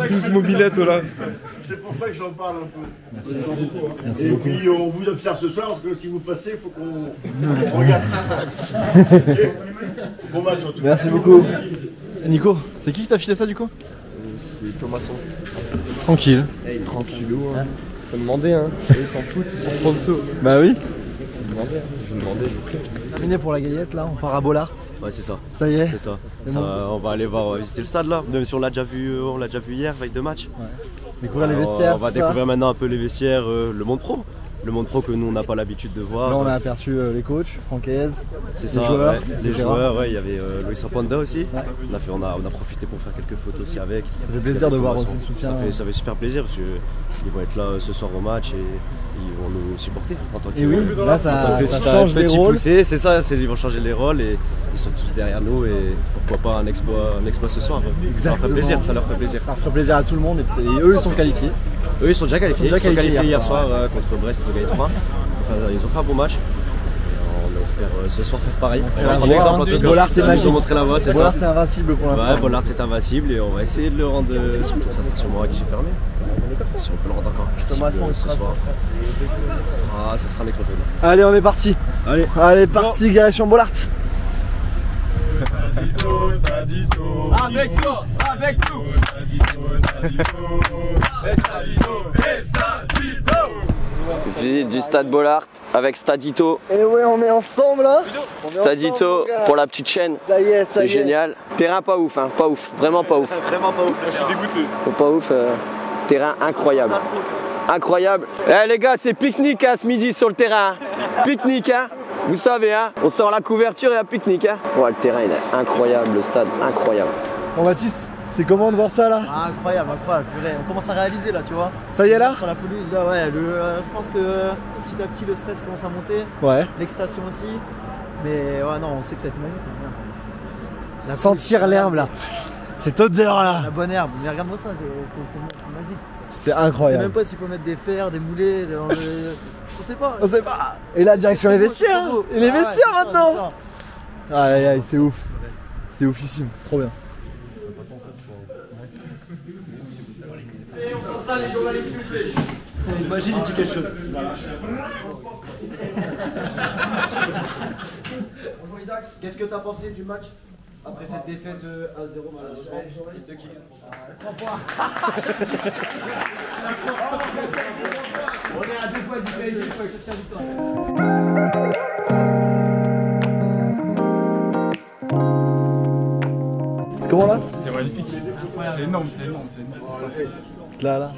À douze mobilettes, là. C'est pour ça que j'en parle un peu. Merci beaucoup. Merci Et beaucoup. Puis, on vous observe ce soir, parce que si vous passez, il faut qu'on regarde ce qui se passe. Okay. Bon match, surtout. Merci beaucoup. Nico, c'est qui qui t'a filé ça du coup? C'est Thomasson. Tranquille. Hey, tranquillou, hein. Faut demander, hein. Ils s'en foutent, ils sont prendre saut. Bah oui. Faut demander, hein. Je vais demander, je vous plaît. Terminé pour la Gaillette, là, on part à Bollaert. Ouais, c'est ça. Ça y est. C'est ça. ça euh, on va aller voir, on va visiter le stade là. Même si on l'a déjà vu, on l'a déjà vu hier, veille de match. Ouais. Découvrir Alors, les vestiaires. On va découvrir ça. Maintenant un peu les vestiaires, euh, le monde pro. Le monde pro que nous on n'a pas l'habitude de voir. Là on a aperçu euh, les coachs, Francaise, les ça, joueurs. Ouais. Les joueurs, ouais, il y avait euh, Luis Opanda aussi. Ouais. On, a fait, on, a, on a profité pour faire quelques photos aussi avec. Ça fait plaisir de voir aussi le soutien. Ça fait, ça fait super plaisir parce qu'ils vont être là euh, ce soir au match et ils vont nous supporter en tant que et oui, euh, là, ça, en tant que ça petit, change petit les poussé. C'est ça, ils vont changer les rôles et ils sont tous derrière nous et pourquoi pas un exploit, un exploit ce soir. Exactement. Ça leur fait plaisir, ça leur fait plaisir. Ça leur fait plaisir à tout le monde et, et eux ils sont qualifiés. Eux ils sont déjà qualifiés, ils sont, déjà qualifiés, ils sont qualifiés hier soir euh, contre Brest, le Gaillette trois. Enfin, ils ont fait un bon match. Et on espère euh, ce soir faire pareil. Bollaert est magique. Bollaert est invincible pour l'instant. Ouais, Bollaert est invincible et on va essayer de le rendre. Euh, surtout, ça sera sûrement à guichet fermé. Si on peut le rendre encore invincible ce soir, ça sera, ça sera l'explosion. Allez, on est parti. Allez, Allez parti, direction Bollaert. Stadito, Stadito, avec toi, avec nous. Visite du stade Bollaert avec Stadito. Et ouais, on est ensemble là. On est Stadito ensemble, pour la petite chaîne. Ça y est, ça y est. C'est génial. Terrain pas ouf, hein, pas ouf, vraiment pas ouf. Vraiment pas ouf. Je suis dégoûté. Pas ouf, euh, terrain incroyable, incroyable. Eh les gars, c'est pique-nique à ce midi sur le terrain. Pique-nique, hein. Vous savez, hein, on sort la couverture et un pique-nique. Hein. Ouais, le terrain, il est incroyable, le stade, incroyable. Bon, Baptiste, c'est comment de voir ça, là? Ah, incroyable, incroyable. On commence à réaliser, là, tu vois. Ça y est, là sur la pelouse, là, ouais. Le, euh, je pense que petit à petit, le stress commence à monter. Ouais. L'excitation aussi. Mais ouais, non, on sait que ça va être magnifique. Sentir l'herbe, là. Cette odeur, là. La bonne herbe. Mais regarde-moi ça, c'est magique. C'est incroyable. Je sais même pas s'il faut mettre des fers, des moulets, des... on sait pas. On sait pas. Et là, direction les vestiaires. Et les vestiaires maintenant. Aïe, aïe, c'est ouf. C'est oufissime, c'est trop bien. Et on s'installe les journalistes, s'il vous plaît. Imagine, il dit quelque chose. Bonjour Isaac, qu'est-ce que t'as pensé du match ? Après cette défaite à zéro, malheureusement, de qui ? trois points. On est à deux points du P S G, il faut que je cherche du temps. C'est comment là ? C'est magnifique. C'est énorme, c'est énorme, c'est énorme. Là, là.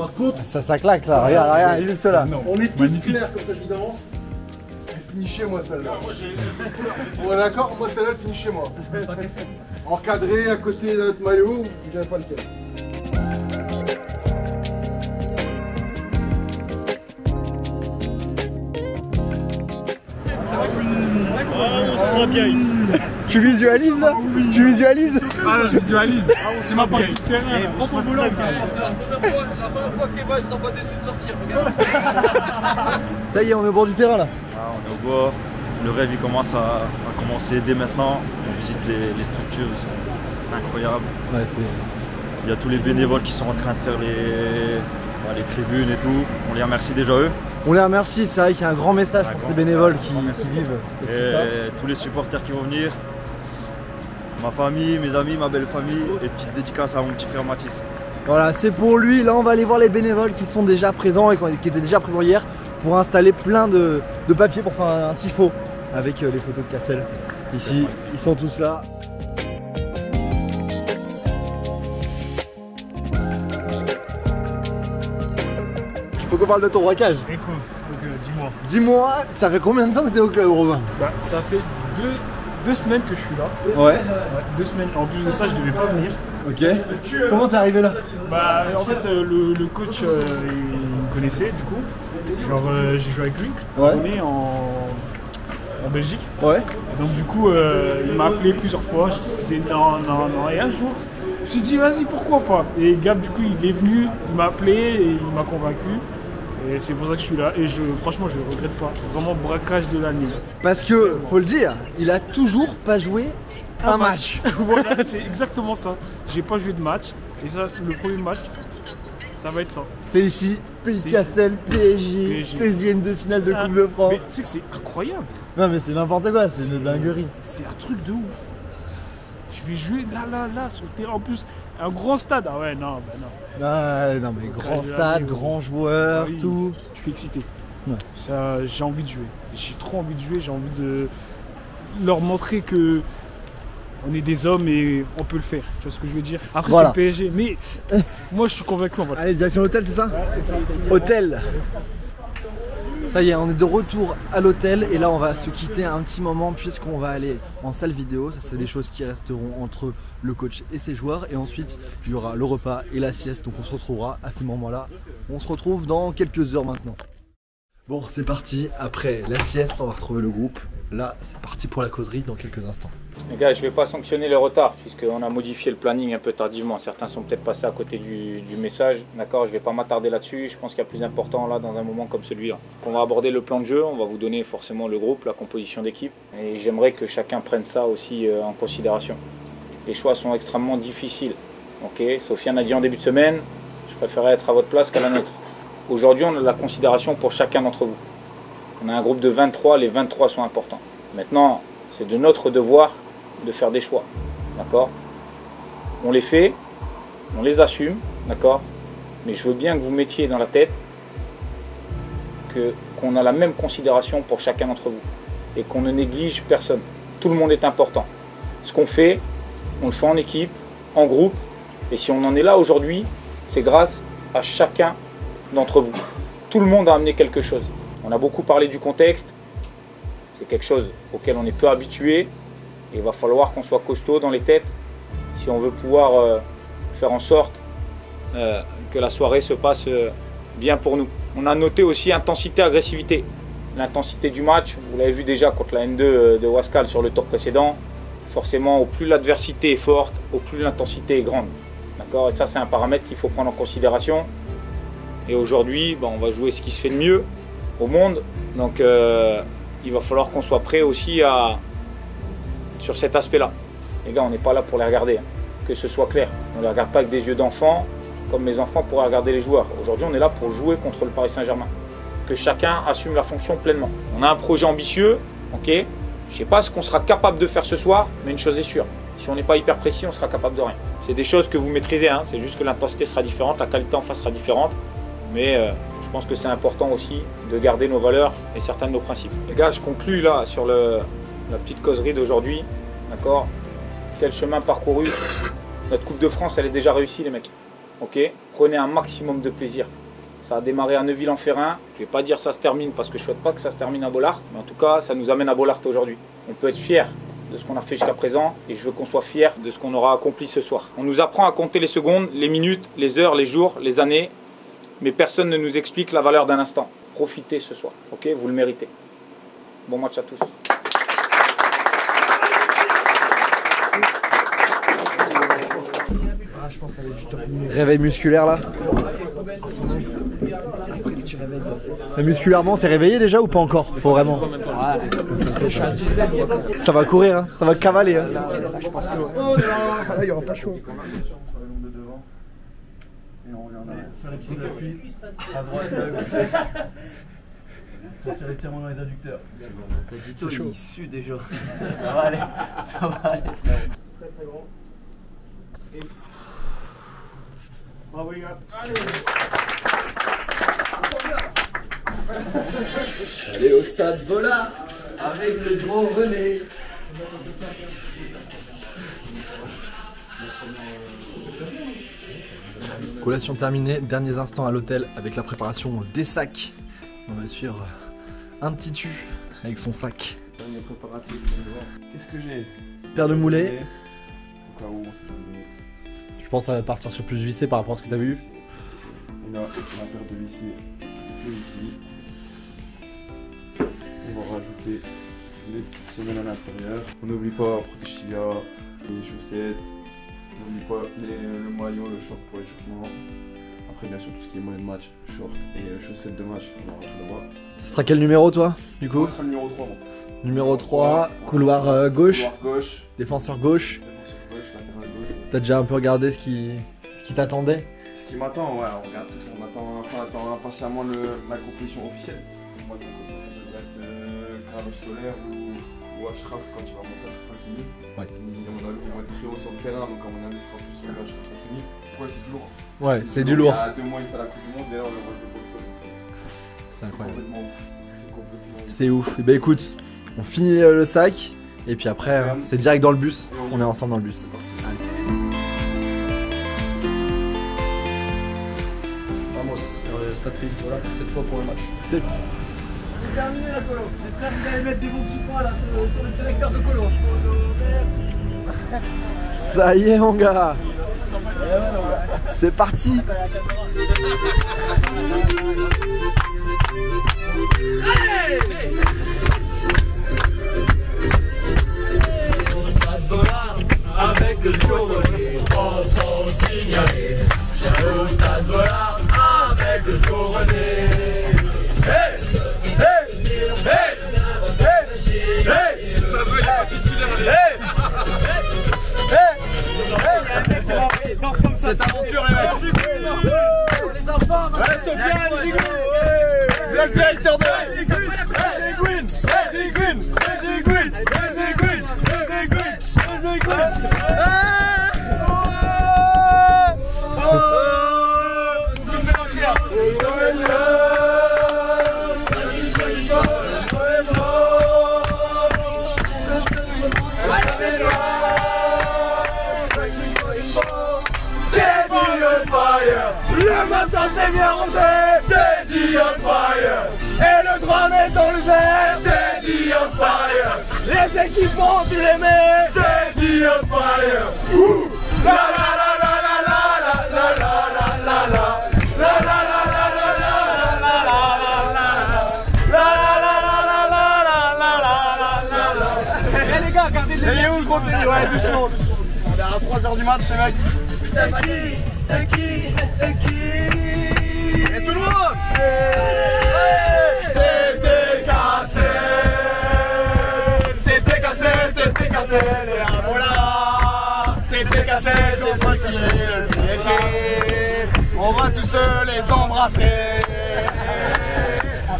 Par contre, ça, ça claque là, regarde, ça, regarde, juste là. On est tous clairs comme ça, je dis d'avance. Elle finit chez moi celle-là. On est d'accord, moi celle-là, elle finit chez moi. Encadré à côté de notre maillot, je ne dirais pas lequel. Ah, bien ici. Tu visualises là? Ah, oui. Tu visualises? Ah là, je visualise. Ah, c'est ma partie du terrain. Prends ton boulot. C'est la première fois, la première fois que les boys sont pas déçus de sortir, regarde. Ça y est, on est au bord du terrain là. Ah, on est au bord. Le rêve il commence à, à commencer dès maintenant. On visite les, les structures, ils sont incroyables. Ouais, il y a tous les bénévoles qui sont en train de faire les, bah, les tribunes et tout. On les remercie déjà eux. On les remercie, c'est vrai qu'il y a un grand message un pour grand ces bénévoles qui, qui vivent. Et, et ça. Tous les supporters qui vont venir, ma famille, mes amis, ma belle famille, et petite dédicace à mon petit frère Mathis. Voilà, c'est pour lui. Là, on va aller voir les bénévoles qui sont déjà présents et qui étaient déjà présents hier pour installer plein de, de papiers pour faire un tifo avec les photos de Cassel. Ici, ils sont tous là. Faut qu'on parle de ton braquage. Écoute, dis-moi. Dis-moi, ça fait combien de temps que t'es au club, Romain? Bah, ça fait deux, deux semaines que je suis là. Ouais. Deux semaines. En plus de ça, je devais pas venir. Ok. Comment t'es arrivé là? Bah, en fait, euh, le, le coach, euh, il me connaissait, du coup. Genre, euh, j'ai joué avec lui. Ouais. On est en, en Belgique. Ouais. Et donc, du coup, euh, il m'a appelé plusieurs fois. Je disais non, non, non. Et un jour, je me suis dit, vas-y, pourquoi pas? Et Gab, du coup, il est venu, il m'a appelé et il m'a convaincu. Et c'est pour ça que je suis là et je, franchement je regrette pas, vraiment braquage de l'année. Parce que, faut le dire, il a toujours pas joué un, un match. match. Voilà, c'est exactement ça, j'ai pas joué de match et ça, le premier match, ça va être ça. C'est ici, Pays de Cassel, P S G, seizième de finale de ah, Coupe de France. Mais tu sais que c'est incroyable. Non mais c'est n'importe quoi, c'est une dinguerie. C'est un truc de ouf. Je vais jouer là, là, là, sur le terrain. En plus, un grand stade. Ah ouais, non, bah non. Ah, non, mais grand stade, grand joueur, oui, tout. Je suis excité. Ouais. Ça, j'ai envie de jouer. J'ai trop envie de jouer. J'ai envie de leur montrer que on est des hommes et on peut le faire. Tu vois ce que je veux dire? Après, voilà, c'est le P S G. Mais moi, je suis convaincu. En fait. Allez, direction l'hôtel, c'est ça? Ouais, c'est ça. Hôtel. Ça y est, on est de retour à l'hôtel et là on va se quitter un petit moment puisqu'on va aller en salle vidéo. Ça c'est des choses qui resteront entre le coach et ses joueurs et ensuite il y aura le repas et la sieste, donc on se retrouvera à ce moment là. On se retrouve dans quelques heures maintenant. Bon, c'est parti, après la sieste on va retrouver le groupe. Là c'est parti pour la causerie dans quelques instants. Les gars, je vais pas sanctionner le retard puisqu'on a modifié le planning un peu tardivement. Certains sont peut-être passés à côté du, du message, d'accord? Je vais pas m'attarder là-dessus, je pense qu'il y a plus important là dans un moment comme celui-là. On va aborder le plan de jeu, on va vous donner forcément le groupe, la composition d'équipe et j'aimerais que chacun prenne ça aussi en considération. Les choix sont extrêmement difficiles, ok? Sofiane a dit en début de semaine, je préférais être à votre place qu'à la nôtre. Aujourd'hui, on a de la considération pour chacun d'entre vous. On a un groupe de vingt-trois, les vingt-trois sont importants. Maintenant, c'est de notre devoir de faire des choix, d'accord? On les fait, on les assume, d'accord? Mais je veux bien que vous mettiez dans la tête que qu'on a la même considération pour chacun d'entre vous et qu'on ne néglige personne. Tout le monde est important. Ce qu'on fait, on le fait en équipe, en groupe. Et si on en est là aujourd'hui, c'est grâce à chacun d'entre vous. Tout le monde a amené quelque chose. On a beaucoup parlé du contexte, c'est quelque chose auquel on est peu habitué et il va falloir qu'on soit costaud dans les têtes si on veut pouvoir euh, faire en sorte euh, que la soirée se passe euh, bien pour nous. On a noté aussi intensité, agressivité. L'intensité du match, vous l'avez vu déjà contre la N deux de Wasquehal sur le tour précédent, forcément au plus l'adversité est forte, au plus l'intensité est grande. D'accord ? Et ça c'est un paramètre qu'il faut prendre en considération. Et aujourd'hui, bah, on va jouer ce qui se fait de mieux au monde. Donc, euh, il va falloir qu'on soit prêt aussi à, sur cet aspect-là. Les gars, on n'est pas là pour les regarder, hein. Que ce soit clair. On ne les regarde pas avec des yeux d'enfant, comme mes enfants pourraient regarder les joueurs. Aujourd'hui, on est là pour jouer contre le Paris Saint-Germain. Que chacun assume la fonction pleinement. On a un projet ambitieux, ok. Je ne sais pas ce qu'on sera capable de faire ce soir, mais une chose est sûre. Si on n'est pas hyper précis, on sera capable de rien. C'est des choses que vous maîtrisez, hein. C'est juste que l'intensité sera différente, la qualité en face sera différente. Mais euh, je pense que c'est important aussi de garder nos valeurs et certains de nos principes. Les gars, je conclue là sur le, la petite causerie d'aujourd'hui, d'accord? Quel chemin parcouru? Notre Coupe de France, elle est déjà réussie, les mecs. ok. Prenez un maximum de plaisir. Ça a démarré à Neuville-en-Ferrain. Je ne vais pas dire ça se termine parce que je ne souhaite pas que ça se termine à Bollaert. Mais en tout cas, ça nous amène à Bollaert aujourd'hui. On peut être fiers de ce qu'on a fait jusqu'à présent et je veux qu'on soit fiers de ce qu'on aura accompli ce soir. On nous apprend à compter les secondes, les minutes, les heures, les jours, les années. Mais personne ne nous explique la valeur d'un instant. Profitez ce soir, ok? Vous le méritez. Bon match à tous. Je pense que ça va être du temps. Réveil musculaire là. Mais musculairement, t'es réveillé déjà ou pas encore? Faut vraiment. Ça va courir, hein. Ça va cavaler. Hein. Je pense que... Oh là là, il y aura pas chaud. Et on regarde faire les petits appuis à droite et à gauche. Sortir les tiraments dans les adducteurs. Stadito, il sue déjà. Ça va aller, ça va aller. Très très grand. Et... Bravo les gars. Allez. Allez au stade Bollaert avec le grand René. Collation terminée, derniers instants à l'hôtel avec la préparation des sacs. On va suivre un petit tu avec son sac. Qu'est-ce que j'ai? Paire de moulets. Je pense à partir sur plus vissé par rapport à ce que tu as vu. Et là, on va faire de vissé ici. On va rajouter les petites semelles à l'intérieur. On n'oublie pas protège-chilla, les chaussettes. On n'oublie pas les, le maillot, le short pour l'échauffement. Après, bien sûr, tout ce qui est moyen de match, short et chaussettes de match, on aura tout droit. Ce sera quel numéro, toi, du coup? Moi, ce sera le numéro trois. Bon. Numéro trois, couloir euh, gauche. Couloir gauche. Défenseur gauche. T'as déjà un peu regardé ce qui, ce qui t'attendait? Ce qui m'attend, ouais, on regarde tout ça, on attend, on attend impatiemment le, la composition officielle. Moi, donc, ça devrait être euh, Carlos Soler ou, ou Ashraf quand il va monter à Hakimi. Ouais. On a, on va être très haut sur le terrain, donc à mon avis, ce sera plus sur Ashraf Hakimi. Ouais, c'est du lourd. Ouais, c'est du lourd. Il y a deux mois, il était à la Coupe du Monde, d'ailleurs, on va jouer pour le coup. C'est incroyable. C'est ouf. Et bah écoute, on finit le sac, et puis après, hein, c'est direct dans le bus. On, on est ensemble dans le bus. Allez. Voilà, cette fois pour le match. C'est terminé la colo. J'espère que vous allez mettre des bons petits points là sur le directeur de colo. Ça y est mon gars. C'est parti. Avec le que je vous redis. Hey, hey, hey, hey, hey, ça veut dire titulaire. Hey, hey, hey, hey, danse comme ça. Cette aventure est magique. Pour les enfants, ouais, Sofiane, Zigouine, le directeur de la Ligue. Zigouine, Zigouine, Zigouine, Zigouine, Zigouine, Zigouine. Teddy on fire. Et le drame est dans le verre. Teddy on fire. Les équipes ont dû l'aimer. Teddy on fire. Ouh. La la la la la la la la la la la. Et où le contenu? Ouais, doucement, doucement. On est à trois heures du match, les mecs. C'est qui? C'est qui? C'est qui? Et tout le monde! C'était Cassel! C'était Cassel, c'était Cassel, et un voilà! C'était Cassel, c'est toi qui est le piégé. On va tous les embrasser.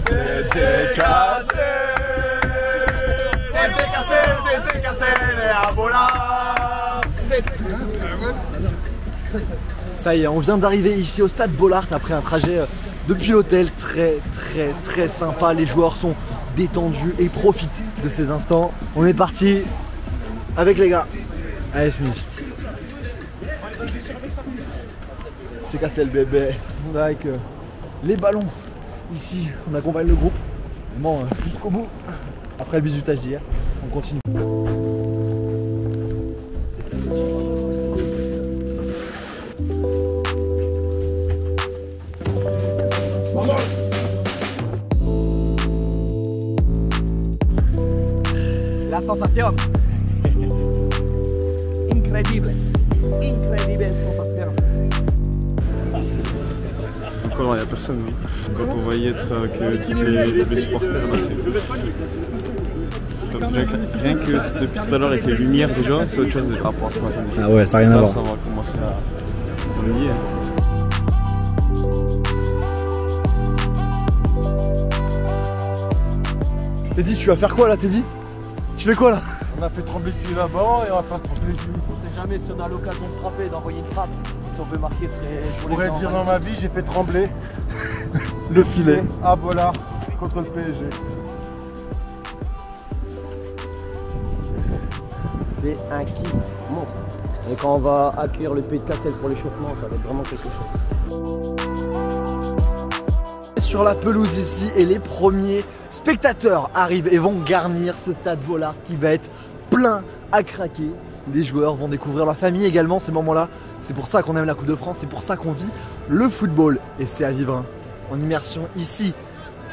C'était Cassel! C'était Cassel et Abola. Ça y est, on vient d'arriver ici au stade Bollaert après un trajet depuis l'hôtel très très très sympa. Les joueurs sont détendus et profitent de ces instants. On est parti avec les gars. Allez Smith. c'est Cassel bébé. On est avec euh, les ballons ici, on accompagne le groupe vraiment euh, jusqu'au bout. Après le bisutage d'hier, on continue. La sensation incroyable, incroyable sensation. Encore, il n'y a personne. Oui. Quand on va y être avec euh, les supporters, là, c'est top. Rien que depuis tout à l'heure avec les lumières déjà, c'est autre chose déjà. Ah, pour ce matin, déjà. Ah ouais, ça n'a rien là, à voir. Ça va commencer à briller. Teddy, tu vas faire quoi là, Teddy? Tu fais quoi là? On a fait trembler le fil là-bas et on va faire trembler le fil. On sait jamais si on a l'occasion de frapper, d'envoyer une frappe. Si on veut marquer, c'est. Je pourrais dire dans ma vie, j'ai fait trembler le filet à Bollaert contre le P S G. C'est un kiff monstre. Et quand on va accueillir le Pays de Cassel pour l'échauffement, ça va être vraiment quelque chose. Sur la pelouse ici, et les premiers spectateurs arrivent et vont garnir ce stade Bollaert qui va être plein à craquer. Les joueurs vont découvrir leur famille également ces moments-là. C'est pour ça qu'on aime la Coupe de France, c'est pour ça qu'on vit le football. Et c'est à vivre hein, en immersion ici,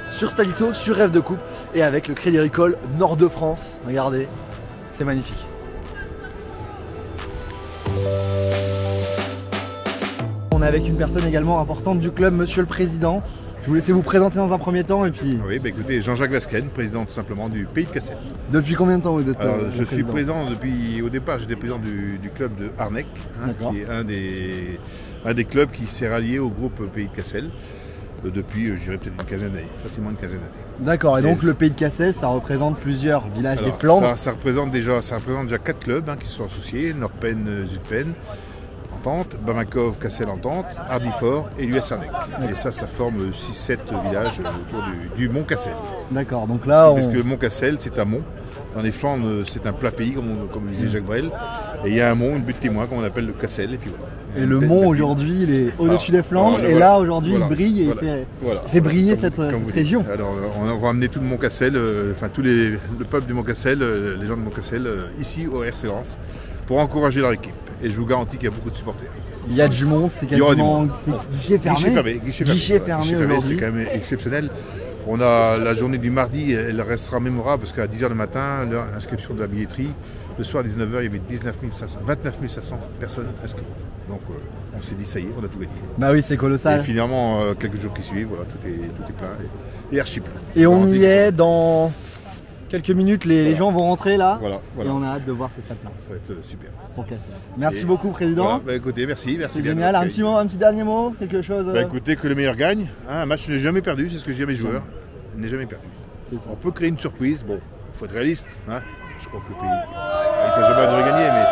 sur Stadito, sur Rêve de Coupe et avec le Crédit Agricole Nord de France. Regardez, c'est magnifique. On est avec une personne également importante du club, monsieur le président. Je vous laisse vous présenter dans un premier temps et puis... Oui, bah écoutez, Jean-Jacques Vasquen, président tout simplement du Pays de Cassel. Depuis combien de temps vous êtes euh, Je président suis président depuis, au départ, j'étais président du, du club de Harnec, hein, qui est un des, un des clubs qui s'est rallié au groupe Pays de Cassel euh, depuis, je dirais, peut-être une quinzaine d'années, facilement une quinzaine d'années. D'accord, et donc et... le Pays de Cassel, ça représente plusieurs villages. Alors, des Flandres. Ça, ça représente déjà, ça représente déjà quatre clubs hein, qui sont associés, Noordpeene, Zutphen, Entente, Bamacov, Cassel-Entente, Hardifort et l'U S Arnec. Et ça, ça forme six sept villages autour du, du Mont Cassel. D'accord, donc là. On... Parce que Mont Cassel, c'est un mont. Dans les Flandres, c'est un plat pays, comme, on, comme disait Jacques Brel. Et il y a un mont, une butte témoin, qu'on appelle le Cassel. Et puis voilà. Et, et le mont, aujourd'hui, il est au-dessus des Flandres. Alors, et voilà, là, aujourd'hui, voilà, il brille et voilà, il fait, voilà, fait briller comme, cette, comme cette région. Alors, on va amener tout le Mont Cassel, euh, enfin, tout les, le peuple du Mont Cassel, euh, les gens de Mont Cassel, euh, ici, au R C Lens, pour encourager leur équipe. Et je vous garantis qu'il y a beaucoup de supporters. Il y a du monde, c'est quasiment guichet fermé. Guichet fermé, guichet fermé, guichet fermé, voilà. fermé c'est quand même exceptionnel. On a la journée du mardi, elle restera mémorable parce qu'à dix heures le matin, l'inscription de la billetterie. Le soir à dix-neuf heures, il y avait dix-neuf mille cinq cents, vingt-neuf mille cinq cents personnes inscrites. Donc euh, on s'est dit, ça y est, on a tout gagné. Bah oui, c'est colossal. Et finalement, euh, quelques jours qui suivent, voilà, tout est, tout est plein et, et archi plein. Et on, on y est dans... Quelques minutes, les, voilà. les gens vont rentrer là, voilà, voilà. et on a hâte de voir ce stade-là. Ça va être super. Pour Cassel. Merci et beaucoup, président. Voilà, bah écoutez, merci, merci. C'est génial. Un petit, mot, un petit dernier mot, quelque chose. Bah euh... écoutez, que le meilleur gagne. Hein, un match n'est jamais perdu, c'est ce que je dis à mes joueurs. Il n'est jamais perdu. On peut créer une surprise. Bon, il faut être réaliste. Hein. Je crois que le pays, il ne s'agit jamais de gagner, mais,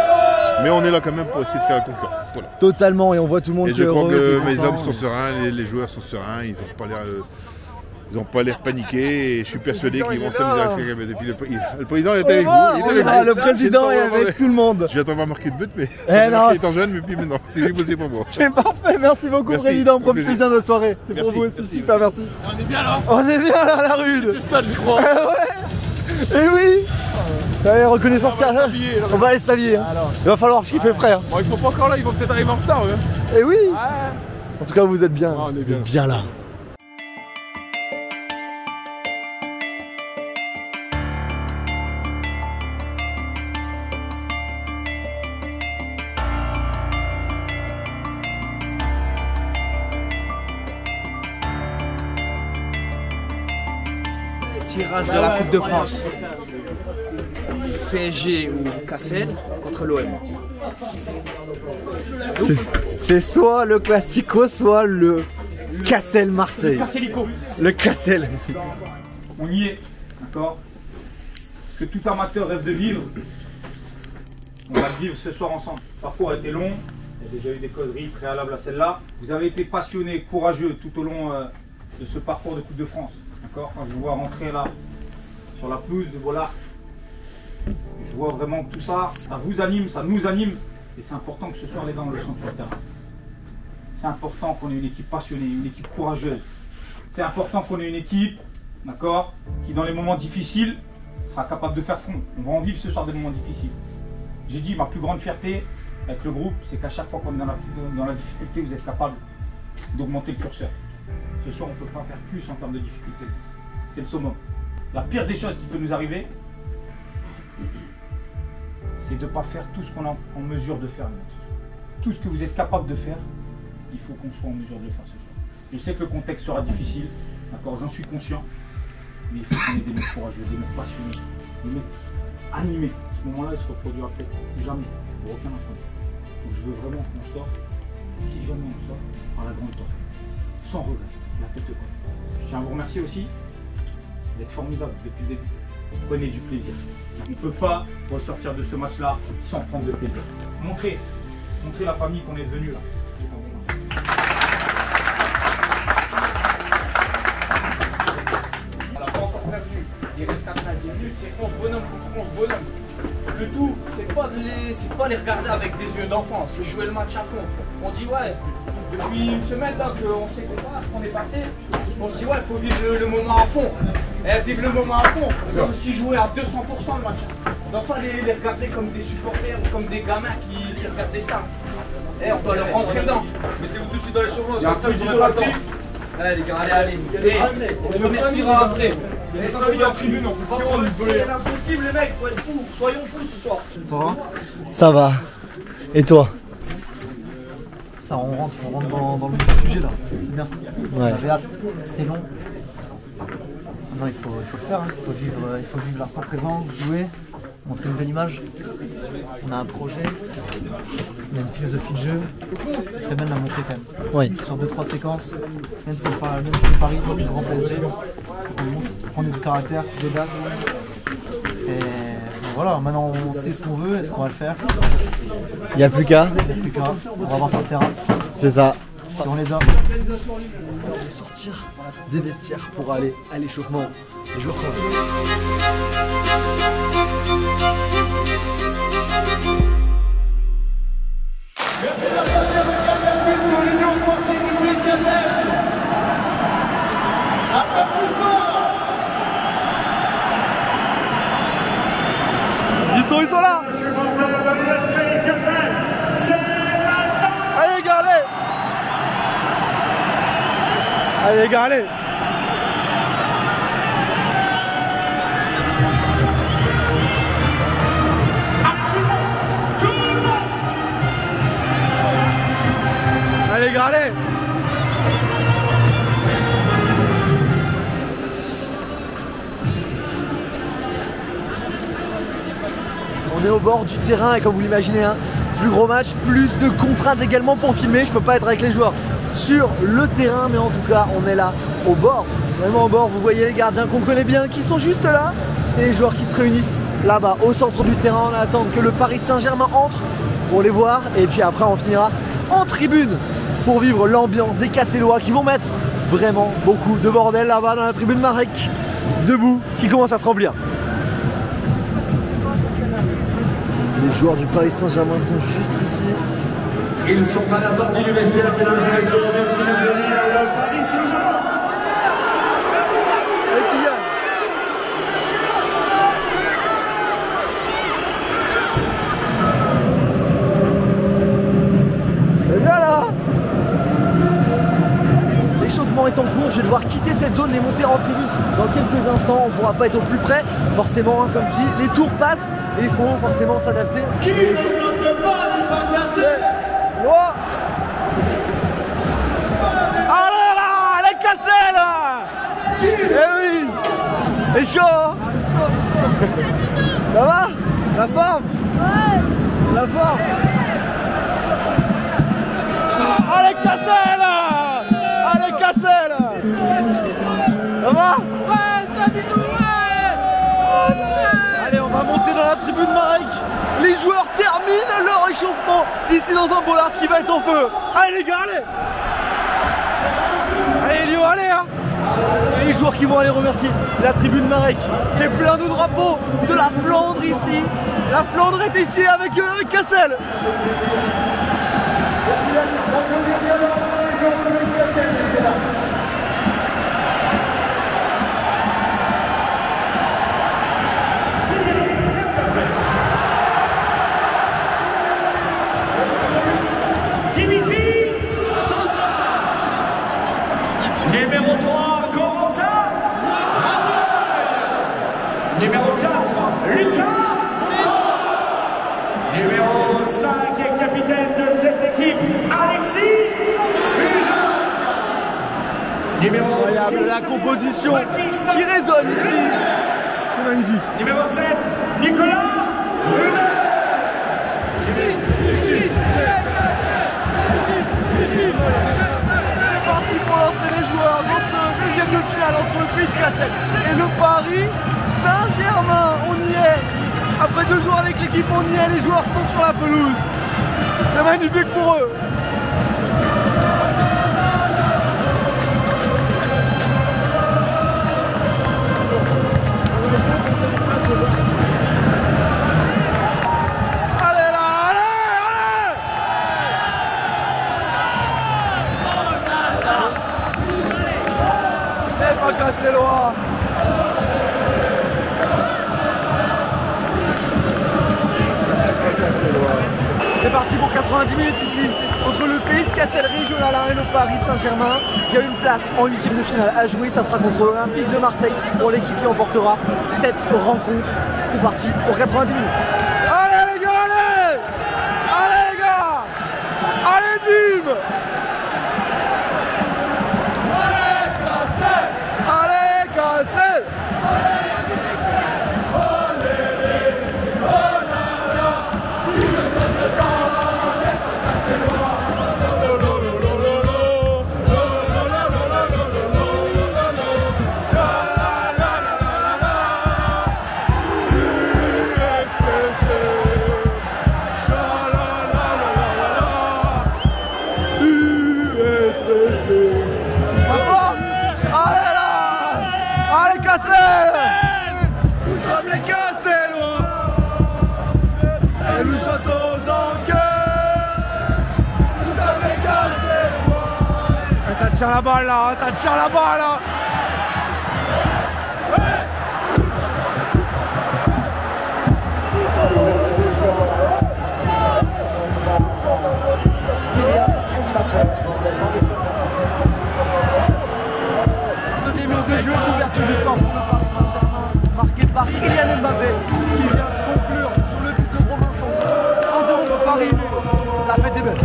mais on est là quand même pour essayer de faire la concurrence. Voilà. Totalement, et on voit tout le monde. Et je crois que mes hommes sont sereins, les, les joueurs sont sereins, ils n'ont pas l'air. Euh, Ils n'ont pas l'air paniqués et je suis persuadé qu'ils vont s'amuser à faire. Le président est avec vous. Le président est avec tout le monde. Je vais attendre marquer de but, mais il est en jeune, mais puis maintenant, c'est lui bossé pour moi. C'est parfait, merci beaucoup, président. Profitez bien de notre soirée. C'est pour vous aussi, super, merci. On est bien là. On est bien là, la rude. C'est stade, je crois. Et oui. Ouais, reconnaissance, on va aller s'habiller. On va aller s'habiller. Il va falloir qu'il fait frère. Bon, ils sont pas encore là, ils vont peut-être arriver en retard. Et oui. En tout cas, vous êtes bien. Vous êtes bien là. Tirage de la Coupe de France, P S G ou Cassel contre l'O M. C'est soit le Classico, soit le, le Cassel-Marseille. Le Casselico. Le Cassel. On y est, d'accord? Que tout amateur rêve de vivre, on va vivre ce soir ensemble. Le parcours a été long, il y a déjà eu des causeries préalables à celle-là. Vous avez été passionné, courageux tout au long euh, de ce parcours de Coupe de France. Quand je vois rentrer là sur la pelouse de Bollaert, je vois vraiment que tout ça, ça vous anime, ça nous anime, et c'est important que ce soir les dents le sont sur le terrain. c'est important qu'on ait une équipe passionnée, une équipe courageuse. C'est important qu'on ait une équipe, d'accord, qui dans les moments difficiles sera capable de faire front. On va en vivre ce soir des moments difficiles. J'ai dit, ma plus grande fierté avec le groupe, c'est qu'à chaque fois qu'on est dans la, dans la difficulté, vous êtes capable d'augmenter le curseur. Ce soir, on ne peut pas faire plus en termes de difficulté. C'est le summum. La pire des choses qui peut nous arriver, c'est de ne pas faire tout ce qu'on est en mesure de faire. Tout ce que vous êtes capable de faire, il faut qu'on soit en mesure de le faire ce soir. Je sais que le contexte sera difficile, d'accord, j'en suis conscient, mais il faut qu'on ait des mecs courageux, des mecs passionnés, des mecs animés. Ce moment-là, il ne se reproduira peut-être jamais, pour aucun entendu. Donc je veux vraiment qu'on sorte, si jamais on sort, par la grande porte, sans regret, la tête haute. Je tiens à vous remercier aussi d'être formidable depuis le début. Prenez du plaisir. On ne peut pas ressortir de ce match-là sans prendre de plaisir. Montrez, montrez la famille qu'on est devenu là. On n'a pas encore perdu. Il reste quatre à dix minutes, c'est onze bonhommes contre onze bonhommes. Le tout, c'est pas de les, pas les regarder avec des yeux d'enfant, c'est jouer le match à fond. On dit ouais, depuis une semaine là qu'on sait qu'on passe, qu'on est passé, on se dit ouais, il faut vivre le, le moment à fond. Et vivre le moment à fond, c'est aussi jouer à deux cents pour cent le match. On ne doit pas les, les regarder comme des supporters ou comme des gamins qui, qui regardent des stars. Et on doit leur rentrer dedans. Mettez-vous tout de suite dans les chevaux, c'est un peu de la tête. Allez les gars, allez, allez, allez. On me remerciera après. Les soyons en tribune, on peut pas prendre une volée. C'est impossible les mecs, faut être fous, soyons fous ce soir. Ça va ? Ça va. Et toi ? Ça, on rentre, on rentre dans, dans le sujet là, c'est bien. Ouais. J'avais hâte, c'était long. Non, il faut, il faut le faire, hein. Il faut vivre, il faut vivre l'instant présent, jouer, montrer une belle image. On a un projet, on a une philosophie de jeu, ce serait bien de la montrer quand même. Oui. Sur deux trois séquences, même si c'est pas, si Paris, même si le grand P S G, on prend du caractère, des basses. Et voilà, maintenant on sait ce qu'on veut et ce qu'on va le faire. Il n'y a plus qu'à. Il n'y a plus qu'à, on va voir sur le terrain. C'est ça. Si on les a. On sortir des vestiaires pour aller à l'échauffement. Les joueurs sont là. Ils y sont, ils sont là. Allez, gars, allez. Allez les gars, allez. Allez les gars, allez. On est au bord du terrain et comme vous l'imaginez, hein, plus gros match, plus de contraintes également pour filmer, je peux pas être avec les joueurs sur le terrain, mais en tout cas on est là au bord, vraiment au bord. Vous voyez les gardiens qu'on connaît bien qui sont juste là et les joueurs qui se réunissent là-bas au centre du terrain. On attend que le Paris Saint-Germain entre pour les voir et puis après on finira en tribune pour vivre l'ambiance des Cassellois qui vont mettre vraiment beaucoup de bordel là-bas dans la tribune. Marek debout qui commence à se remplir. Les joueurs du Paris Saint-Germain sont juste ici. Ils sont à la sortie du vestiaire, mesdames et messieurs, merci de venir à la Paris Saint-Germain. Et bien là, l'échauffement est en cours, je vais devoir quitter cette zone et monter en tribune. Dans quelques instants, on ne pourra pas être au plus près. Forcément, comme je dis, les tours passent et il faut forcément s'adapter. Qui ne veut pas les bagasser? Oh. Allez là, elle est cassée là. Eh oui, elle est chaud. Ça va? La forme? Ouais. La forme. Elle est cassée là. Elle est cassée là. Ça va? Ouais, ça dit tout. Allez, on va monter dans la tribune, Marek. Les joueurs terminent leur échauffement ici dans un Bollaert qui va être en feu. Allez les gars, allez. Allez Léo, allez hein. Et les joueurs qui vont aller remercier la tribune Marek qui est plein de drapeaux de la Flandre ici. La Flandre est ici avec eux, avec Cassel. Numéro cinq et capitaine de cette équipe, Alexis. Numéro six, la composition Baptiste qui résonne ici. C'est magnifique. Numéro sept, Nicolas Brunel. C'est parti pour l'entrée des joueurs dans ce deuxième de finale entre Pays de Cassel et le Paris Saint-Germain. On y est. Après deux jours avec l'équipe, on y est, les joueurs sont sur la pelouse. C'est magnifique pour eux. dix minutes ici, entre le Pays de Cassel régional et le Paris Saint-Germain. Il y a une place en huitième de finale à jouer, ça sera contre l'Olympique de Marseille pour l'équipe qui emportera cette rencontre. C'est parti pour quatre-vingt-dix minutes. Allez les gars, allez Allez les gars Allez Dim Allez Cassel Allez Cassel Allez Ça tire la balle là, ça tire la balle là. deux minutes de jeu, couverture du score pour le Paris Saint-Germain, marqué par Kylian Mbappé, qui vient conclure sur le but de Romain sans environ pour Paris. La fête est belle.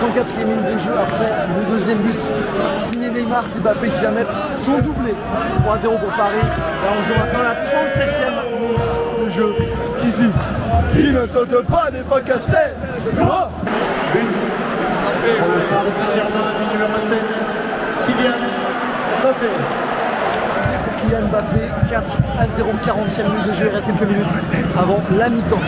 trente-quatrième minute de jeu après le deuxième but signé Neymar, c'est Mbappé qui vient mettre son doublé. trois à zéro pour Paris. Là on joue maintenant la trente-septième minute de jeu ici. Qui ne saute pas n'est pas cassé. Pour le Paris Saint-Germain, numéro seize, Kylian Mbappé. Pour Kylian Mbappé, quatre à zéro, quarantième minute de jeu, il reste quelques minutes avant la mi-temps.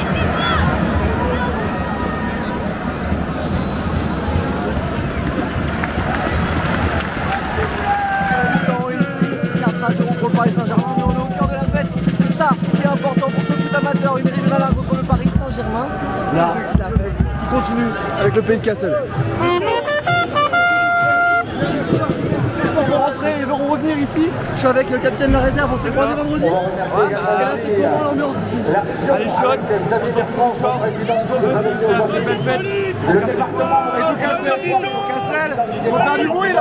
Là, c'est la fête qui continue avec le Pays de Cassel. Les joueurs vont rentrer et vont revenir ici. Je suis avec le capitaine de la réserve, on s'est croisé vendredi. C'est vraiment l'ambiance ici. Allez, choc, on s'en fout du score. Ce qu'on veut, c'est faire une belle fête. On casse le temps. Et tout Cassel, on Cassel. On va faire du bruit là.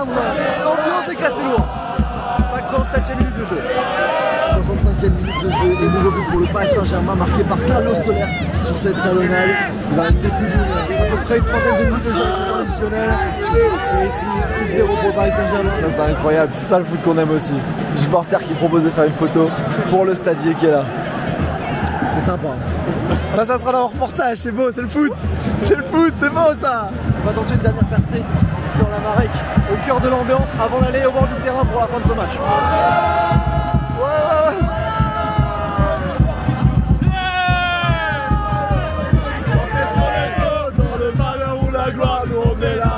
Ambiance des Castelaux. cinquante-septième minute de jeu. soixante-cinquième minute de jeu. Et nouveau but pour le Paris Saint-Germain marqué par Carlos Soler sur cette talonnade. Il va rester plus d'une, à peu près une trentaine de minutes de jeu traditionnel. Et ici, six zéro pour le Paris Saint-Germain. Ça, c'est incroyable. C'est ça le foot qu'on aime aussi. Du supporter qui propose de faire une photo pour le stadier qui est là. C'est sympa. Ça, ça sera dans mon reportage. C'est beau, c'est le foot. C'est le foot, c'est beau ça. On va tenter une dernière percée ici dans la Marek, au cœur de l'ambiance, avant d'aller au bord du terrain pour la fin de ce match. Ouais. Ouais. Dans le malheur ou la gloire, nous on est là.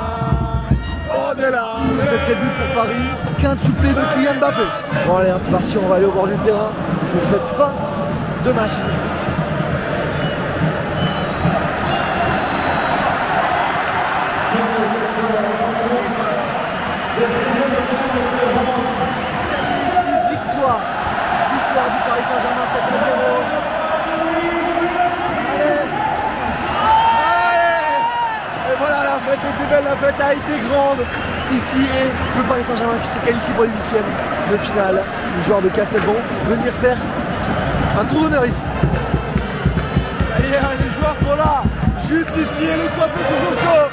On est là. Septième but pour Paris, quintuplé de Kylian Mbappé. Bon allez, c'est parti, on va aller au bord du terrain pour cette fin de match. La fête a été grande ici et le Paris Saint-Germain qui se qualifie pour les huitièmes de finale. Les joueurs de Cassel vont venir faire un tour d'honneur ici. Ça y est, les joueurs sont là, juste ici et le coiffé toujours chaud.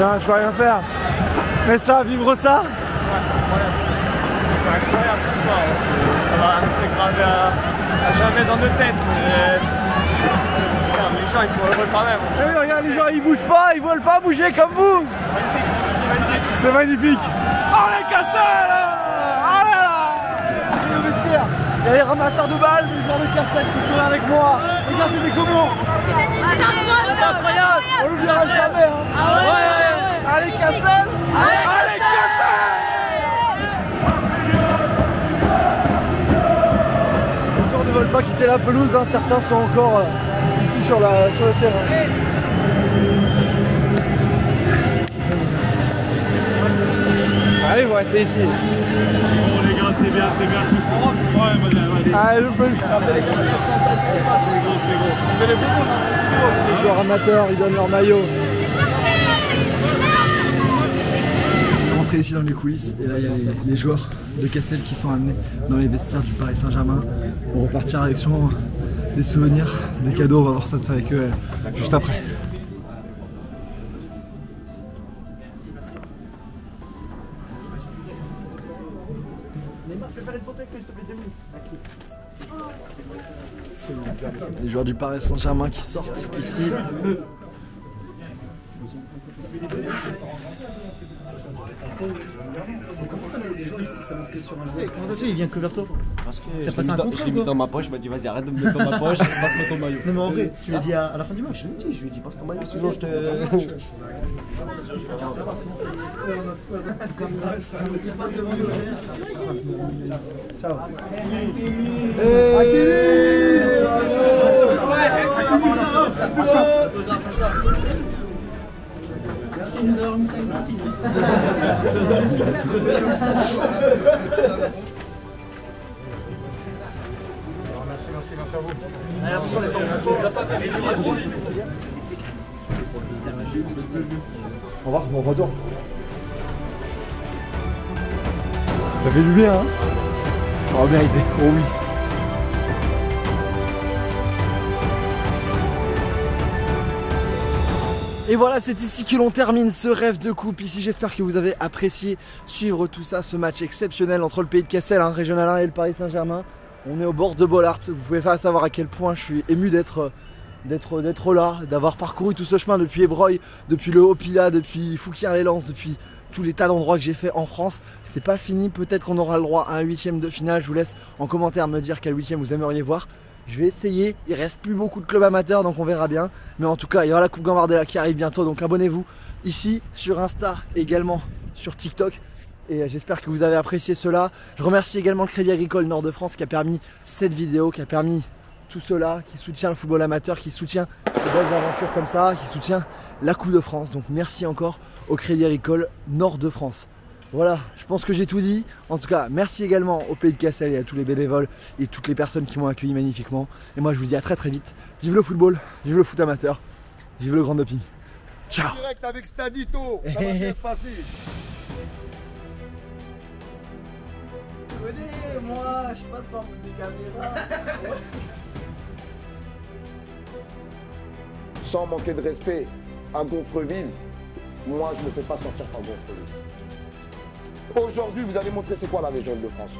Je peux rien faire. Mais ça, vivre ça, ouais, c'est incroyable. C'est incroyable tout ça. Ça va rester gravé à, à jamais dans nos têtes. Et... Regarde, les gens ils sont heureux quand même. Et oui, regarde, les gens ils bougent pas, ils veulent pas bouger comme vous. C'est magnifique. C'est magnifique. Oh les Cassel! Oh là là! Il y a les ramasseurs de balles, les joueurs de Cassel qui sont là avec moi. Regarde, c'était comment? C'était incroyable. On l'oubliera jamais. Hein. Ah ouais, ouais. Allez Cassel! Allez Cassel! Les joueurs ne veulent pas quitter la pelouse, hein. Certains sont encore euh, ici sur, la, sur le terrain. Allez, vous restez ici. Bon les gars, c'est bien, c'est bien, tout ce qu'on rentre. Ouais, vas-y, vas-y. Allez, le plus. Les joueurs amateurs, ils donnent leur maillot. Ici dans les coulisses et là il y a les, les joueurs de Cassel qui sont amenés dans les vestiaires du Paris Saint-Germain pour repartir avec sûrement des souvenirs, des cadeaux. On va voir ça avec eux juste après. Les joueurs du Paris Saint-Germain qui sortent ici. Comment ça, les gens, ils savent que sur un jeu. Comment ça se fait, il vient que vers toi? Parce que je l'ai mis dans ma poche, il m'a dit vas-y, arrête de me mettre dans ma poche, passe-moi ton maillot. Non, mais en vrai, tu l'as dit à la fin du match? Je lui ai dit, je lui ai dit, passe ton maillot, sinon je te. Ciao. Merci, merci, merci à vous. Allez, attention, les au revoir, bon retour. T'avais du bien, hein? Oh, mérité, oh oui. Et voilà, c'est ici que l'on termine ce rêve de coupe. Ici, j'espère que vous avez apprécié suivre tout ça, ce match exceptionnel entre le Pays de Cassel, hein, Régional un, et le Paris Saint-Germain. On est au bord de Bollaert. Vous pouvez pas savoir à quel point je suis ému d'être d'être d'être là, d'avoir parcouru tout ce chemin depuis Ébreuil, depuis le Haut-Pila, depuis Fouquier-les-Lances, depuis tous les tas d'endroits que j'ai fait en France. C'est pas fini, peut-être qu'on aura le droit à un huitième de finale. Je vous laisse en commentaire me dire quel huitième vous aimeriez voir. Je vais essayer, il reste plus beaucoup de clubs amateurs donc on verra bien. Mais en tout cas, il y aura la Coupe Gambardella qui arrive bientôt, donc abonnez-vous ici, sur Insta, également sur TikTok. Et j'espère que vous avez apprécié cela. Je remercie également le Crédit Agricole Nord de France qui a permis cette vidéo, qui a permis tout cela, qui soutient le football amateur, qui soutient ces belles aventures comme ça, qui soutient la Coupe de France. Donc merci encore au Crédit Agricole Nord de France. Voilà, je pense que j'ai tout dit. En tout cas, merci également au Pays de Cassel et à tous les bénévoles et toutes les personnes qui m'ont accueilli magnifiquement. Et moi, je vous dis à très très vite. Vive le football, vive le foot amateur, vive le Grand Noordpeene. Ciao. Direct avec Stadito, ça va bien se passer. Venez, moi, je suis pas devant des caméras. Sans manquer de respect, à Gonfreville, moi, je ne me fais pas sortir par Gonfreville. Aujourd'hui, vous allez montrer c'est quoi la légende de France.